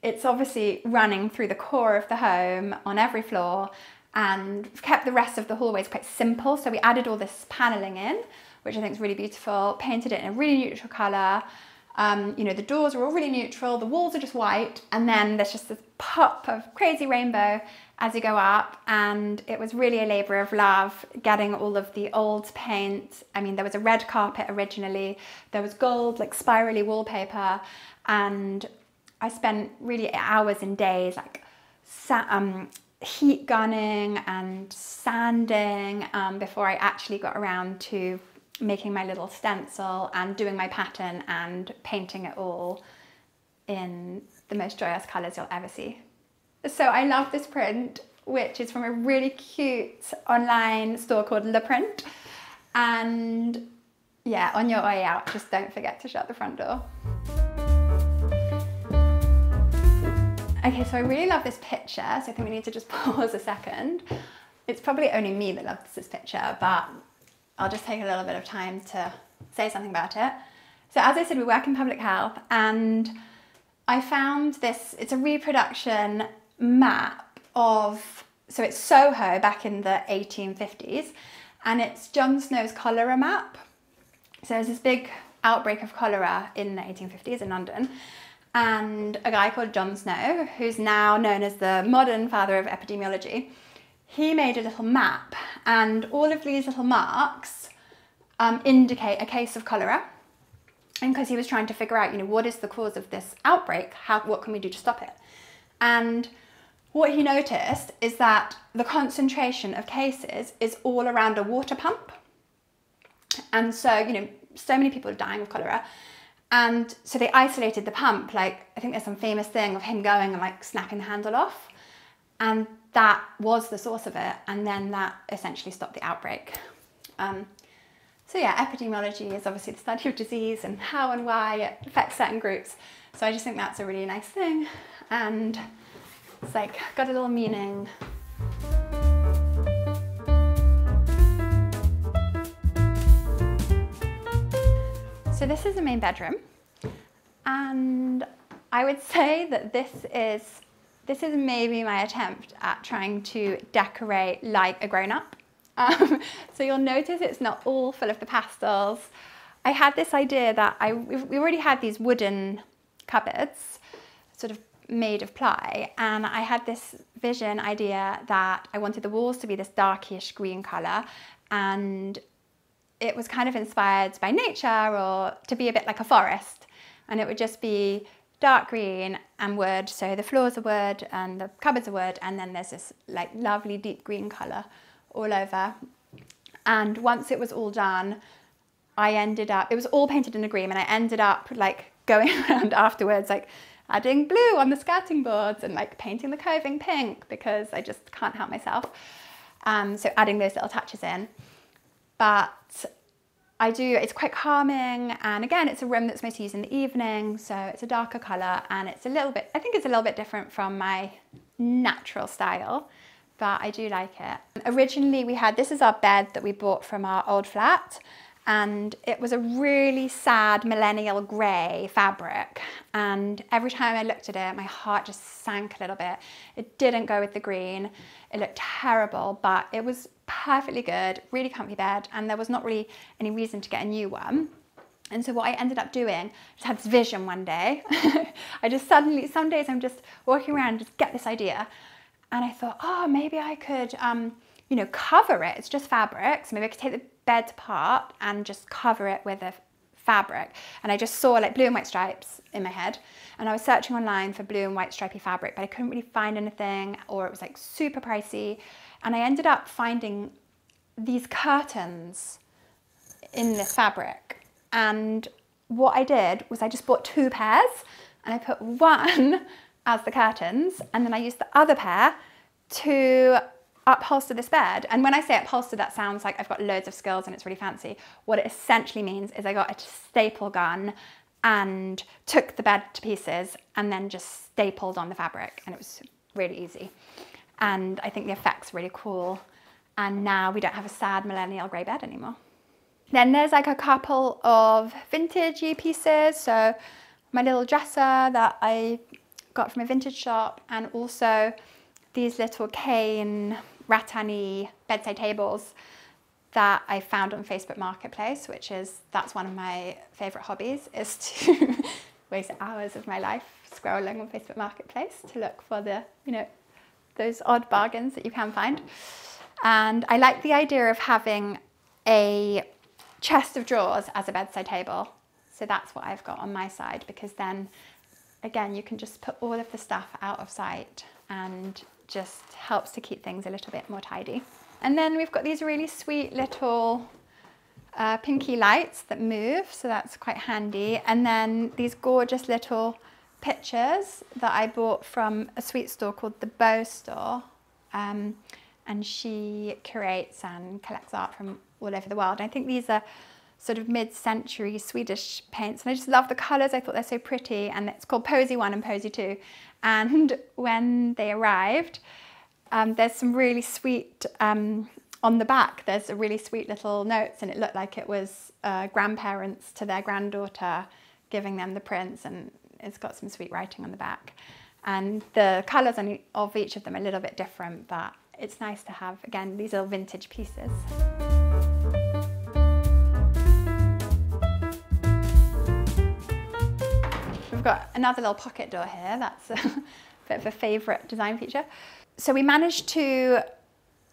it's obviously running through the core of the home on every floor, and we've kept the rest of the hallways quite simple. So we added all this panelling in, which I think is really beautiful, painted it in a really neutral colour. Um, you know, the doors are all really neutral, the walls are just white, and then there's just this pop of crazy rainbow as you go up, and it was really a labour of love getting all of the old paint. I mean, there was a red carpet originally, there was gold, like spirally wallpaper, and I spent really hours and days like um, heat gunning and sanding um, before I actually got around to making my little stencil and doing my pattern and painting it all in the most joyous colours you'll ever see. So I love this print, which is from a really cute online store called Le Print. And yeah, on your way out, just don't forget to shut the front door. Okay, so I really love this picture, so I think we need to just pause a second. It's probably only me that loves this picture, but I'll just take a little bit of time to say something about it. So as I said, we work in public health, and I found this, it's a reproduction map of, so it's Soho back in the eighteen fifties, and it's John Snow's cholera map. So there's this big outbreak of cholera in the eighteen fifties in London, and a guy called John Snow, who's now known as the modern father of epidemiology, he made a little map, and all of these little marks um, indicate a case of cholera. And because he was trying to figure out, you know, what is the cause of this outbreak? How, what can we do to stop it? And what he noticed is that the concentration of cases is all around a water pump. And so, you know, so many people are dying of cholera. And so they isolated the pump. Like, I think there's some famous thing of him going and like snapping the handle off. And that was the source of it. And then that essentially stopped the outbreak. Um, so yeah, epidemiology is obviously the study of disease and how and why it affects certain groups. So I just think that's a really nice thing. And it's like, got a little meaning. So this is the main bedroom, and I would say that this is this is maybe my attempt at trying to decorate like a grown-up. Um, so you'll notice it's not all full of the pastels. I had this idea that I we already had these wooden cupboards, sort of made of ply, and I had this vision idea that I wanted the walls to be this darkish green colour, and it was kind of inspired by nature, or to be a bit like a forest, and it would just be dark green and wood. So the floors are wood and the cupboards are wood, and then there's this like lovely deep green colour all over. And once it was all done, I ended up, it was all painted in a green, and I ended up like going around afterwards like adding blue on the skirting boards and like painting the coving pink because I just can't help myself. Um, so adding those little touches in. But I do, it's quite calming, and again, it's a room that's mostly used in the evening, so it's a darker colour, and it's a little bit, I think it's a little bit different from my natural style, but I do like it. Originally we had, this is our bed that we bought from our old flat, and it was a really sad millennial grey fabric, and every time I looked at it, my heart just sank a little bit. It didn't go with the green, it looked terrible, but it was perfectly good, really comfy bed, and there was not really any reason to get a new one. And so what I ended up doing, I just had this vision one day. I just suddenly, some days I'm just walking around, just get this idea, and I thought, oh, maybe I could, um, you know, cover it. It's just fabric, so maybe I could take the bed apart and just cover it with a fabric. And I just saw like blue and white stripes in my head, and I was searching online for blue and white stripy fabric, but I couldn't really find anything, or it was like super pricey. And I ended up finding these curtains in this fabric. And what I did was I just bought two pairs, and I put one as the curtains, and then I used the other pair to upholster this bed. And when I say upholster, that sounds like I've got loads of skills and it's really fancy. What it essentially means is I got a staple gun and took the bed to pieces and then just stapled on the fabric, and it was really easy. And I think the effect's really cool. And now we don't have a sad millennial grey bed anymore. Then there's like a couple of vintagey pieces. So my little dresser that I got from a vintage shop, and also these little cane rattan-y bedside tables that I found on Facebook Marketplace, which is, that's one of my favorite hobbies, is to waste hours of my life scrolling on Facebook Marketplace to look for the, you know, those odd bargains that you can find. And I like the idea of having a chest of drawers as a bedside table. So that's what I've got on my side, because then again, you can just put all of the stuff out of sight and just helps to keep things a little bit more tidy. And then we've got these really sweet little uh, pinky lights that move, so that's quite handy. And then these gorgeous little pictures that I bought from a sweet store called the Bow Store. Um, and she curates and collects art from all over the world. And I think these are sort of mid-century Swedish paints. And I just love the colours, I thought they're so pretty. And it's called Posy one and Posy two. And when they arrived, Um, there's some really sweet, um, on the back, there's a really sweet little notes, and it looked like it was uh, grandparents to their granddaughter giving them the prints, and it's got some sweet writing on the back. And the colours on, of each of them are a little bit different, but it's nice to have, again, these little vintage pieces. We've got another little pocket door here, that's a bit of a favourite design feature. So we managed to,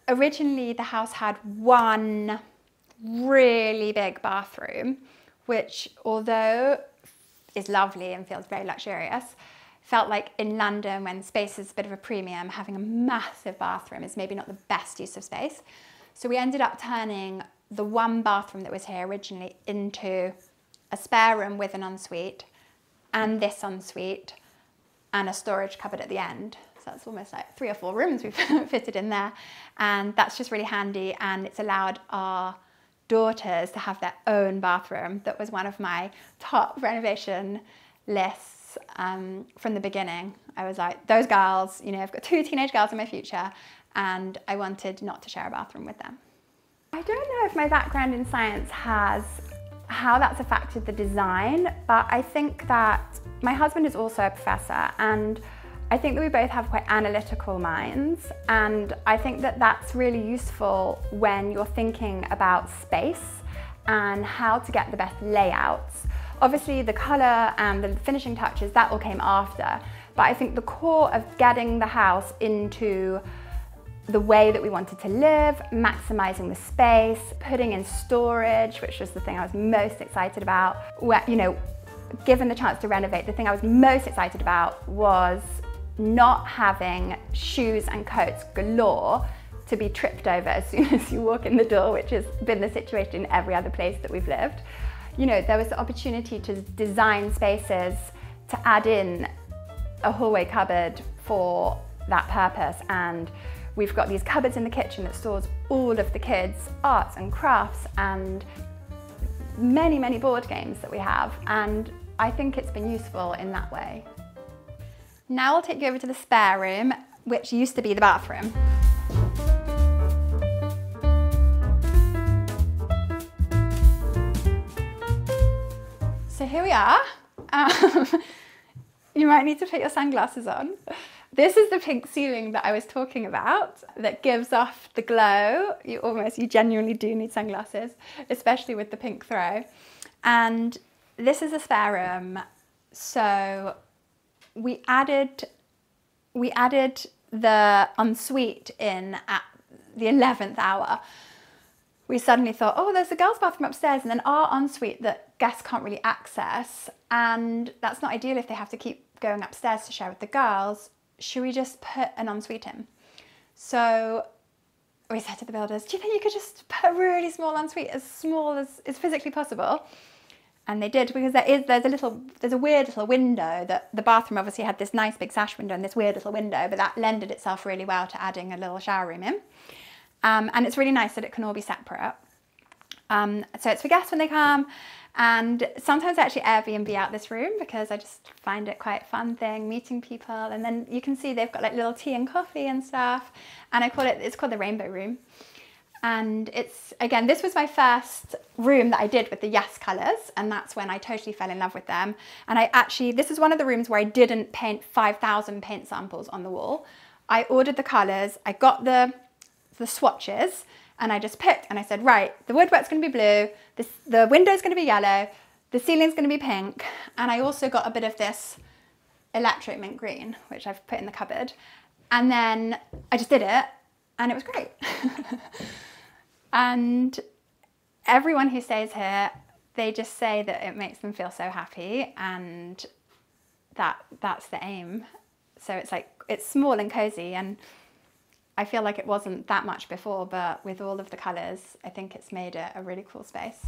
originally the house had one really big bathroom, which although is lovely and feels very luxurious, felt like in London, when space is a bit of a premium, having a massive bathroom is maybe not the best use of space. So we ended up turning the one bathroom that was here originally into a spare room with an ensuite, and this ensuite, and a storage cupboard at the end. So that's almost like three or four rooms we've fitted in there. And that's just really handy. And it's allowed our daughters to have their own bathroom. That was one of my top renovation lists um, from the beginning. I was like, those girls, you know, I've got two teenage girls in my future, and I wanted not to share a bathroom with them. I don't know if my background in science has, how that's affected the design, but I think that my husband is also a professor, and I think that we both have quite analytical minds, and I think that that's really useful when you're thinking about space and how to get the best layouts. Obviously the colour and the finishing touches, that all came after, but I think the core of getting the house into the way that we wanted to live, maximising the space, putting in storage, which was the thing I was most excited about, where, you know, given the chance to renovate, the thing I was most excited about was not having shoes and coats galore to be tripped over as soon as you walk in the door, which has been the situation in every other place that we've lived. You know, there was the opportunity to design spaces to add in a hallway cupboard for that purpose. And we've got these cupboards in the kitchen that stores all of the kids' arts and crafts and many, many board games that we have. And I think it's been useful in that way. Now I'll take you over to the spare room, which used to be the bathroom. So here we are. Um, you might need to put your sunglasses on. This is the pink ceiling that I was talking about that gives off the glow. You almost, you genuinely do need sunglasses, especially with the pink throw. And this is a spare room. So we added we added the ensuite in at the eleventh hour. We suddenly thought, oh, there's a girls' bathroom upstairs and then our ensuite that guests can't really access, and that's not ideal if they have to keep going upstairs to share with the girls. Should we just put an ensuite in? So we said to the builders, do you think you could just put a really small ensuite, as small as is physically possible? And they did, because there is, there's a little, there's a weird little window that the bathroom obviously had, this nice big sash window and this weird little window, but that lended itself really well to adding a little shower room in. Um, and it's really nice that it can all be separate. Um, so it's for guests when they come, and sometimes I actually Airbnb out this room because I just find it quite a fun thing, meeting people. And then you can see they've got like little tea and coffee and stuff, and I call it, it's called the Rainbow Room. And it's, again, this was my first room that I did with the Yes Colors, and that's when I totally fell in love with them. And I actually, this is one of the rooms where I didn't paint five thousand paint samples on the wall. I ordered the colors, I got the, the swatches, and I just picked, and I said, right, the woodwork's gonna be blue, this, the window's gonna be yellow, the ceiling's gonna be pink, and I also got a bit of this electric mint green, which I've put in the cupboard. And then I just did it, and it was great. And everyone who stays here, they just say that it makes them feel so happy, and that that's the aim. So it's like, it's small and cozy, and I feel like it wasn't that much before, but with all of the colours, I think it's made it a really cool space.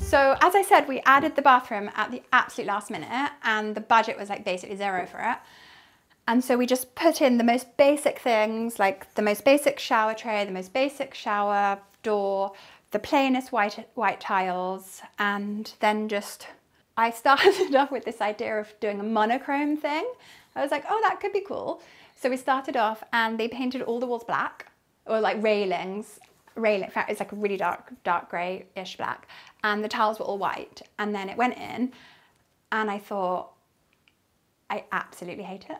So as I said, we added the bathroom at the absolute last minute, and the budget was like basically zero for it. And so we just put in the most basic things, like the most basic shower tray, the most basic shower door, the plainest white, white tiles. And then just, I started off with this idea of doing a monochrome thing. I was like, oh, that could be cool. So we started off, and they painted all the walls black, or like railings. Railing, it's like a really dark, dark grey-ish black, and the tiles were all white. And then it went in, and I thought, I absolutely hate it.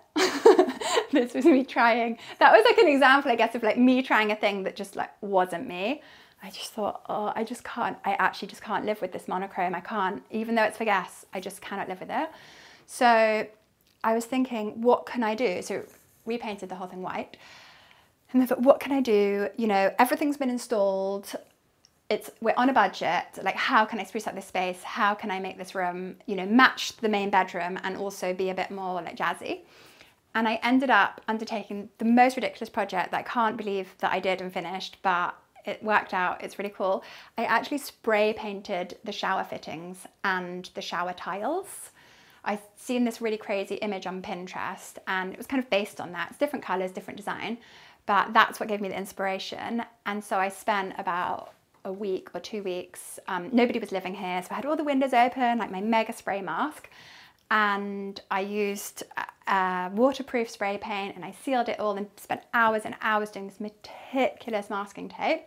This was me trying, that was like an example, I guess, of like me trying a thing that just like wasn't me. I just thought, oh, I just can't, I actually just can't live with this monochrome. I can't, even though it's for guests, I just cannot live with it. So I was thinking, what can I do? So we painted the whole thing white. And I thought, what can I do? You know, everything's been installed. It's, we're on a budget. Like, how can I spruce up this space? How can I make this room, you know, match the main bedroom and also be a bit more like jazzy? And I ended up undertaking the most ridiculous project that I can't believe that I did and finished, but it worked out. It's really cool. I actually spray painted the shower fittings and the shower tiles. I've seen this really crazy image on Pinterest, and it was kind of based on that. It's different colors, different design. But that's what gave me the inspiration. And so I spent about a week or two weeks, um, nobody was living here, so I had all the windows open, like my mega spray mask, and I used uh, waterproof spray paint, and I sealed it all and spent hours and hours doing this meticulous masking tape.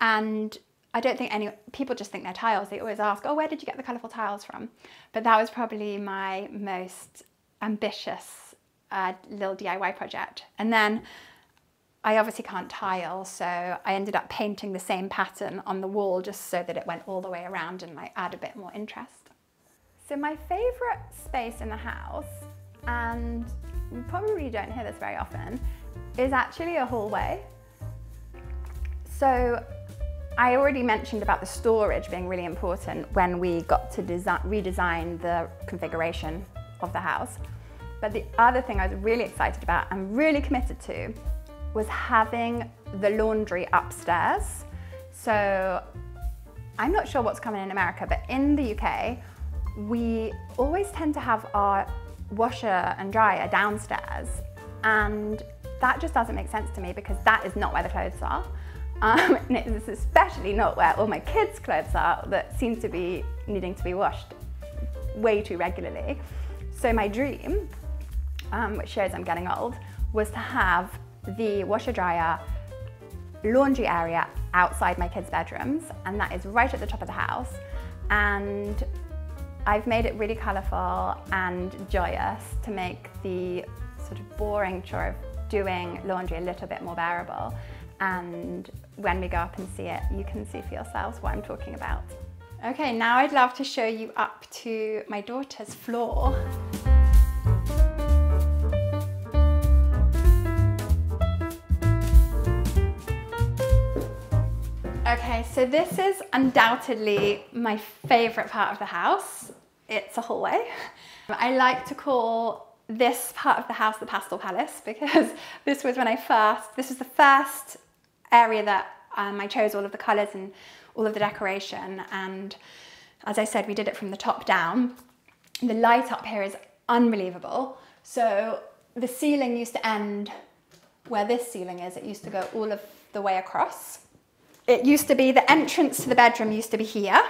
And I don't think any, people just think they're tiles, they always ask, oh, where did you get the colourful tiles from? But that was probably my most ambitious uh, little D I Y project. And then I obviously can't tile, so I ended up painting the same pattern on the wall just so that it went all the way around and like add a bit more interest. So my favourite space in the house, and you probably don't hear this very often, is actually a hallway. So I already mentioned about the storage being really important when we got to design, redesign the configuration of the house. But the other thing I was really excited about and really committed to was having the laundry upstairs. So I'm not sure what's coming in America, but in the U K, we always tend to have our washer and dryer downstairs. And that just doesn't make sense to me, because that is not where the clothes are. Um, and it's especially not where all my kids' clothes are that seem to be needing to be washed way too regularly. So my dream, um, which shows I'm getting old, was to have the washer dryer laundry area outside my kids' bedrooms, and that is right at the top of the house. And I've made it really colourful and joyous to make the sort of boring chore of doing laundry a little bit more bearable, and when we go up and see it, you can see for yourselves what I'm talking about. Okay, now I'd love to show you up to my daughter's floor. Okay, so this is undoubtedly my favourite part of the house. It's a hallway. I like to call this part of the house the Pastel Palace, because this was when I first, this was the first area that um, I chose all of the colours and all of the decoration. And as I said, we did it from the top down. The light up here is unbelievable. So the ceiling used to end where this ceiling is, it used to go all of the way across. It used to be the entrance to the bedroom used to be here,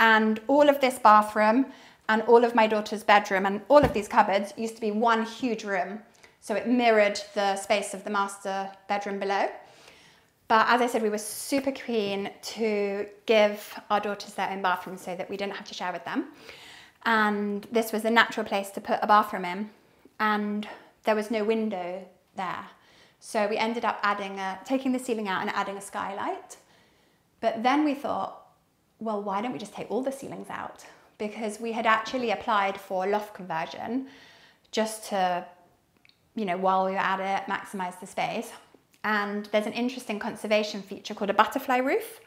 and all of this bathroom and all of my daughter's bedroom and all of these cupboards used to be one huge room. So it mirrored the space of the master bedroom below. But as I said, we were super keen to give our daughters their own bathroom so that we didn't have to share with them. And this was a natural place to put a bathroom in, and there was no window there. So we ended up adding a, taking the ceiling out and adding a skylight. But then we thought, well, why don't we just take all the ceilings out? Because we had actually applied for loft conversion just to, you know, while we were at it, maximize the space. And there's an interesting conservation feature called a butterfly roof.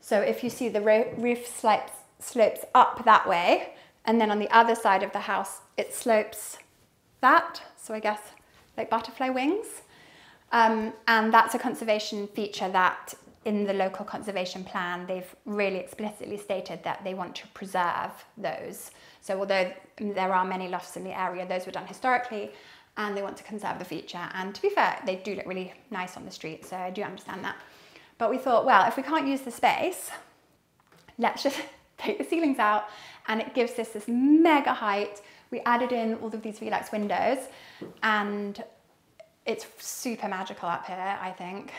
So if you see the ro roof slopes, slopes up that way, and then on the other side of the house, it slopes that. So I guess like butterfly wings. Um, and that's a conservation feature that in the local conservation plan, they've really explicitly stated that they want to preserve those. So although there are many lofts in the area, those were done historically, and they want to conserve the feature. And to be fair, they do look really nice on the street, so I do understand that. But we thought, well, if we can't use the space, let's just take the ceilings out, and it gives this this mega height. We added in all of these Velux windows, and it's super magical up here, I think.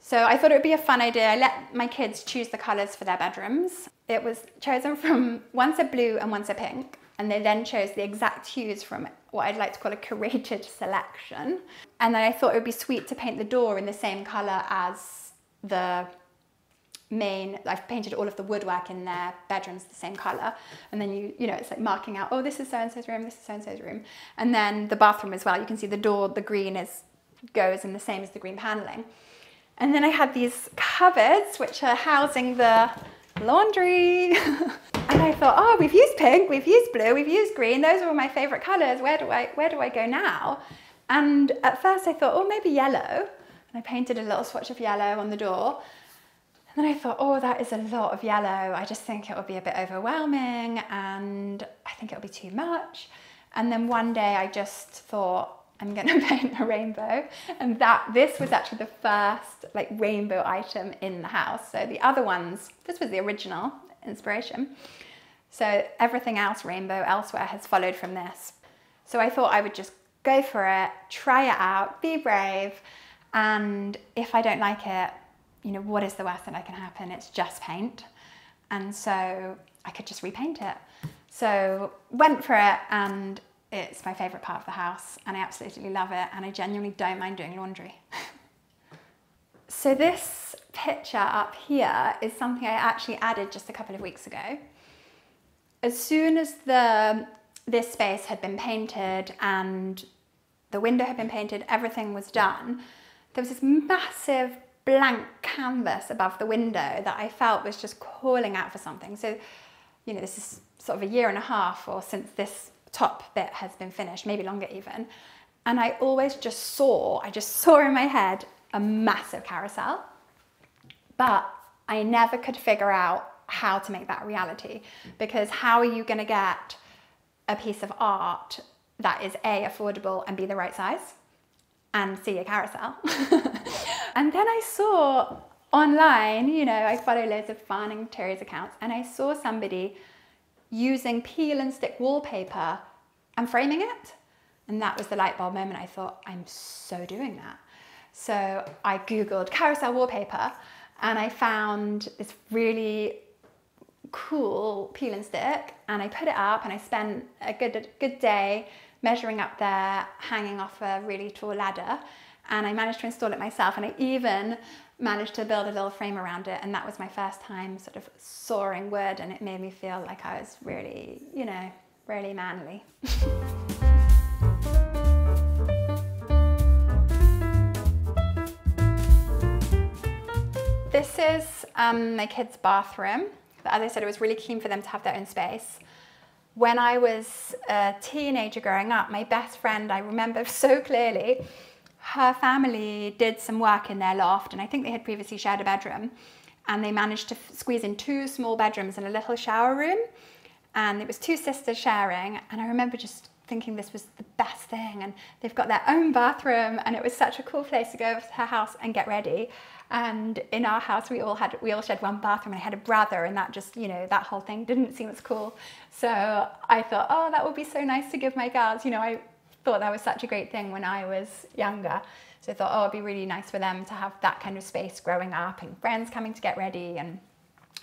So I thought it would be a fun idea. I let my kids choose the colours for their bedrooms. It was chosen from, one's a blue and one's a pink, and they then chose the exact hues from what I'd like to call a curated selection. And then I thought it would be sweet to paint the door in the same colour as the main. I've painted all of the woodwork in their bedrooms the same colour, and then you you know, it's like marking out, oh, this is so-and-so's room, this is so-and-so's room. And then the bathroom as well, you can see the door, the green is goes in the same as the green panelling. And then I had these cupboards which are housing the laundry. And I thought, oh, we've used pink, we've used blue, we've used green. Those are all my favorite colors. Where do I, where do I go now? And at first I thought, oh, maybe yellow. And I painted a little swatch of yellow on the door. And then I thought, oh, that is a lot of yellow. I just think it will be a bit overwhelming, and I think it'll be too much. And then one day I just thought, I'm gonna paint a rainbow. And that, this was actually the first like rainbow item in the house. So the other ones, this was the original inspiration. So everything else rainbow elsewhere has followed from this. So I thought I would just go for it, try it out, be brave. And if I don't like it, you know, what is the worst that can happen? It's just paint. And so I could just repaint it. So went for it, and it's my favourite part of the house, and I absolutely love it, and I genuinely don't mind doing laundry. So this picture up here is something I actually added just a couple of weeks ago. As soon as the this space had been painted and the window had been painted, everything was done, there was this massive blank canvas above the window that I felt was just calling out for something. So, you know, this is sort of a year and a half or since this top bit has been finished, maybe longer even, and I always just saw, I just saw in my head a massive carousel, but I never could figure out how to make that reality, because how are you going to get a piece of art that is A, affordable, and B, the right size, and C, a carousel? And then I saw online, you know, I follow loads of fun and interiors accounts, and I saw somebody using peel and stick wallpaper and framing it. And that was the light bulb moment. I thought, I'm so doing that. So I Googled carousel wallpaper, and I found this really cool peel and stick, and I put it up, and I spent a good, a good day measuring up there, hanging off a really tall ladder. And I managed to install it myself, and I even managed to build a little frame around it, and that was my first time sort of soaring wood, and it made me feel like I was really, you know, really manly. This is um, my kids' bathroom. But as I said, I was really keen for them to have their own space. When I was a teenager growing up, my best friend, I remember so clearly, her family did some work in their loft, and I think they had previously shared a bedroom, and they managed to squeeze in two small bedrooms and a little shower room, and it was two sisters sharing. And I remember just thinking this was the best thing, and they've got their own bathroom, and it was such a cool place to go over to her house and get ready. And in our house, we all had we all shared one bathroom, and I had a brother, and that just, you know, that whole thing didn't seem as cool. So I thought, oh, that would be so nice to give my girls. You know, I thought that was such a great thing when I was younger. So I thought, oh, it'd be really nice for them to have that kind of space growing up, and friends coming to get ready. And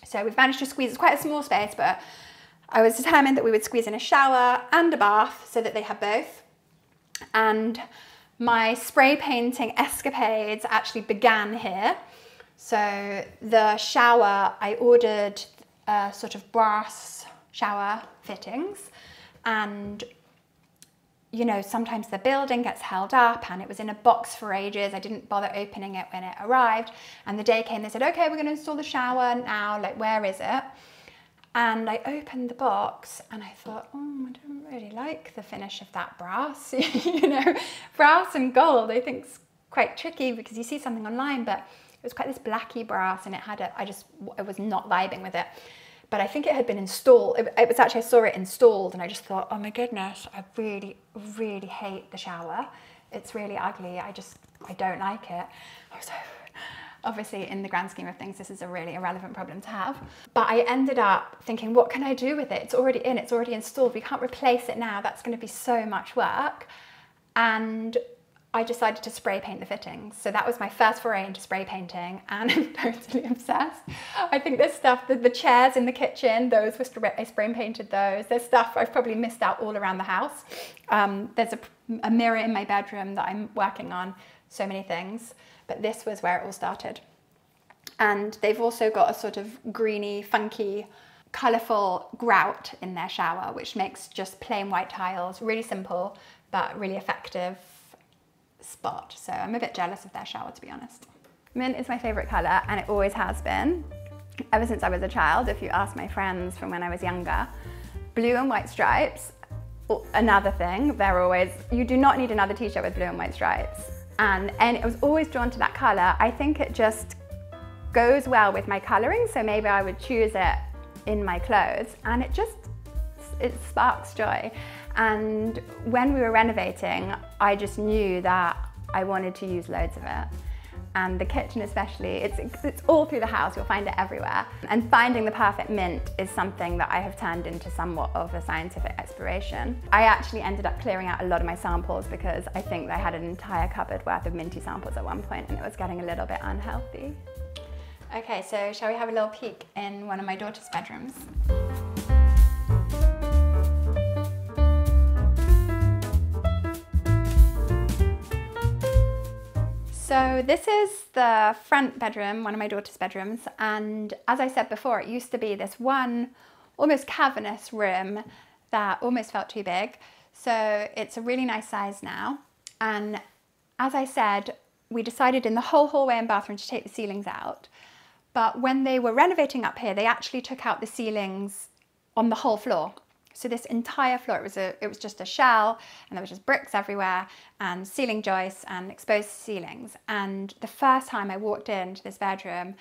so we've managed to squeeze, it's quite a small space, but I was determined that we would squeeze in a shower and a bath so that they had both. And my spray painting escapades actually began here. So the shower, I ordered a sort of brass shower fittings, and you know, sometimes the building gets held up, and it was in a box for ages. I didn't bother opening it when it arrived. And the day came, they said, okay, we're gonna install the shower now, like, where is it? And I opened the box and I thought, oh, I don't really like the finish of that brass. You know, brass and gold, I think, is quite tricky because you see something online, but it was quite this blacky brass, and it had a, I just, I was not vibing with it. But I think it had been installed, it, it was actually, I saw it installed, and I just thought, oh my goodness, I really, really hate the shower. It's really ugly, I just, I don't like it. I was like, obviously, in the grand scheme of things, this is a really irrelevant problem to have. But I ended up thinking, what can I do with it? It's already in, it's already installed. We can't replace it now. That's going to be so much work. And I decided to spray paint the fittings. So that was my first foray into spray painting, and I'm totally obsessed. I think there's stuff, the, the chairs in the kitchen, those were spray, I spray painted those. There's stuff I've probably missed out all around the house. Um, there's a, a mirror in my bedroom that I'm working on, so many things. But this was where it all started. And they've also got a sort of greeny, funky, colourful grout in their shower, which makes just plain white tiles, really simple, but really effective spot. So I'm a bit jealous of their shower, to be honest. Mint is my favourite colour, and it always has been, ever since I was a child, if you ask my friends from when I was younger. Blue and white stripes, another thing, they're always, you do not need another t-shirt with blue and white stripes. And, and I was always drawn to that colour. I think it just goes well with my colouring, so maybe I would choose it in my clothes, and it just, it sparks joy. And when we were renovating, I just knew that I wanted to use loads of it. And the kitchen especially, it's, it's all through the house, you'll find it everywhere. And finding the perfect mint is something that I have turned into somewhat of a scientific exploration. I actually ended up clearing out a lot of my samples because I think I had an entire cupboard worth of minty samples at one point, and it was getting a little bit unhealthy. Okay, so shall we have a little peek in one of my daughter's bedrooms? So this is the front bedroom, one of my daughter's bedrooms, and as I said before, it used to be this one almost cavernous room that almost felt too big. So it's a really nice size now, and as I said, we decided in the whole hallway and bathroom to take the ceilings out, but when they were renovating up here, they actually took out the ceilings on the whole floor. So this entire floor, it was, a, it was just a shell, and there was just bricks everywhere and ceiling joists and exposed ceilings. And the first time I walked into this bedroom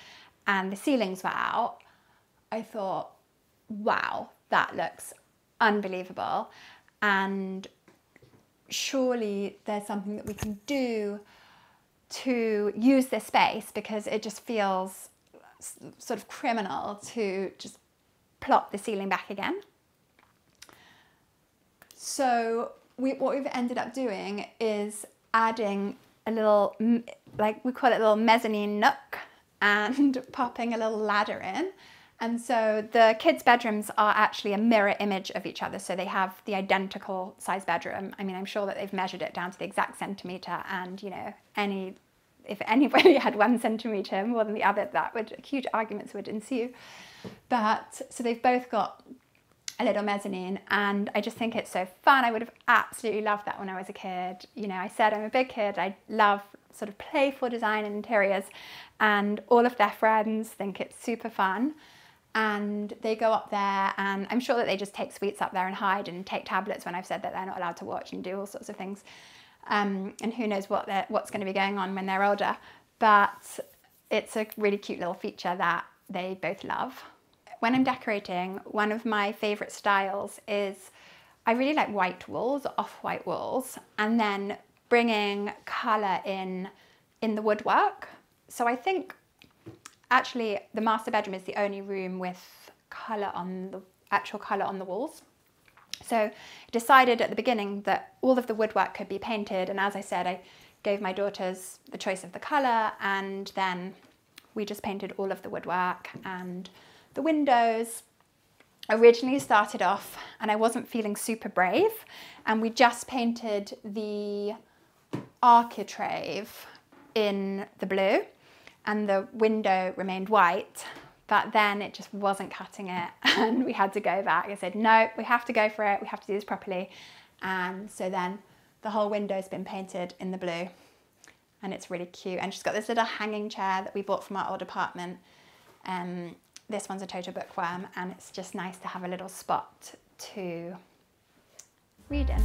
and the ceilings were out, I thought, wow, that looks unbelievable. And surely there's something that we can do to use this space, because it just feels sort of criminal to just plop the ceiling back again. So we, what we've ended up doing is adding a little, like we call it a little mezzanine nook, and popping a little ladder in. And so the kids' bedrooms are actually a mirror image of each other. So they have the identical size bedroom. I mean, I'm sure that they've measured it down to the exact centimetre, and you know, any, if anybody had one centimetre more than the other, that would, huge arguments would ensue. But, so they've both got a little mezzanine, and I just think it's so fun. I would have absolutely loved that when I was a kid. You know, I said I'm a big kid, I love sort of playful design and interiors, and all of their friends think it's super fun, and they go up there, and I'm sure that they just take sweets up there and hide and take tablets when I've said that they're not allowed to watch and do all sorts of things, um, and who knows what they're, what's going to be going on when they're older. But it's a really cute little feature that they both love. When I'm decorating, one of my favourite styles is I really like white wools, off-white wools, and then bringing colour in in the woodwork. So I think actually the master bedroom is the only room with colour on the actual colour on the walls. So decided at the beginning that all of the woodwork could be painted, and as I said, I gave my daughters the choice of the colour, and then we just painted all of the woodwork and the windows. Originally started off, and I wasn't feeling super brave, and we just painted the architrave in the blue and the window remained white, but then it just wasn't cutting it and we had to go back. I said, no, we have to go for it, we have to do this properly. And so then the whole window's been painted in the blue and it's really cute. And she's got this little hanging chair that we bought from our old apartment. Um, This one's a total bookworm, and it's just nice to have a little spot to read in.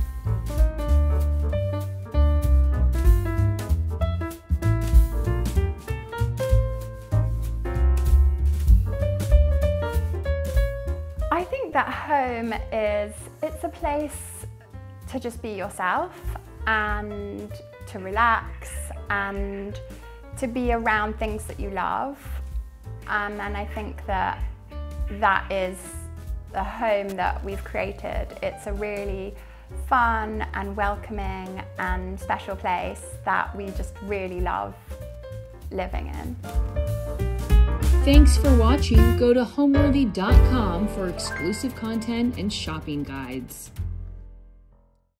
I think that home is, it's a place to just be yourself and to relax and to be around things that you love. Um, and I think that that is the home that we've created. It's a really fun and welcoming and special place that we just really love living in. Thanks for watching. Go to homeworthy dot com for exclusive content and shopping guides.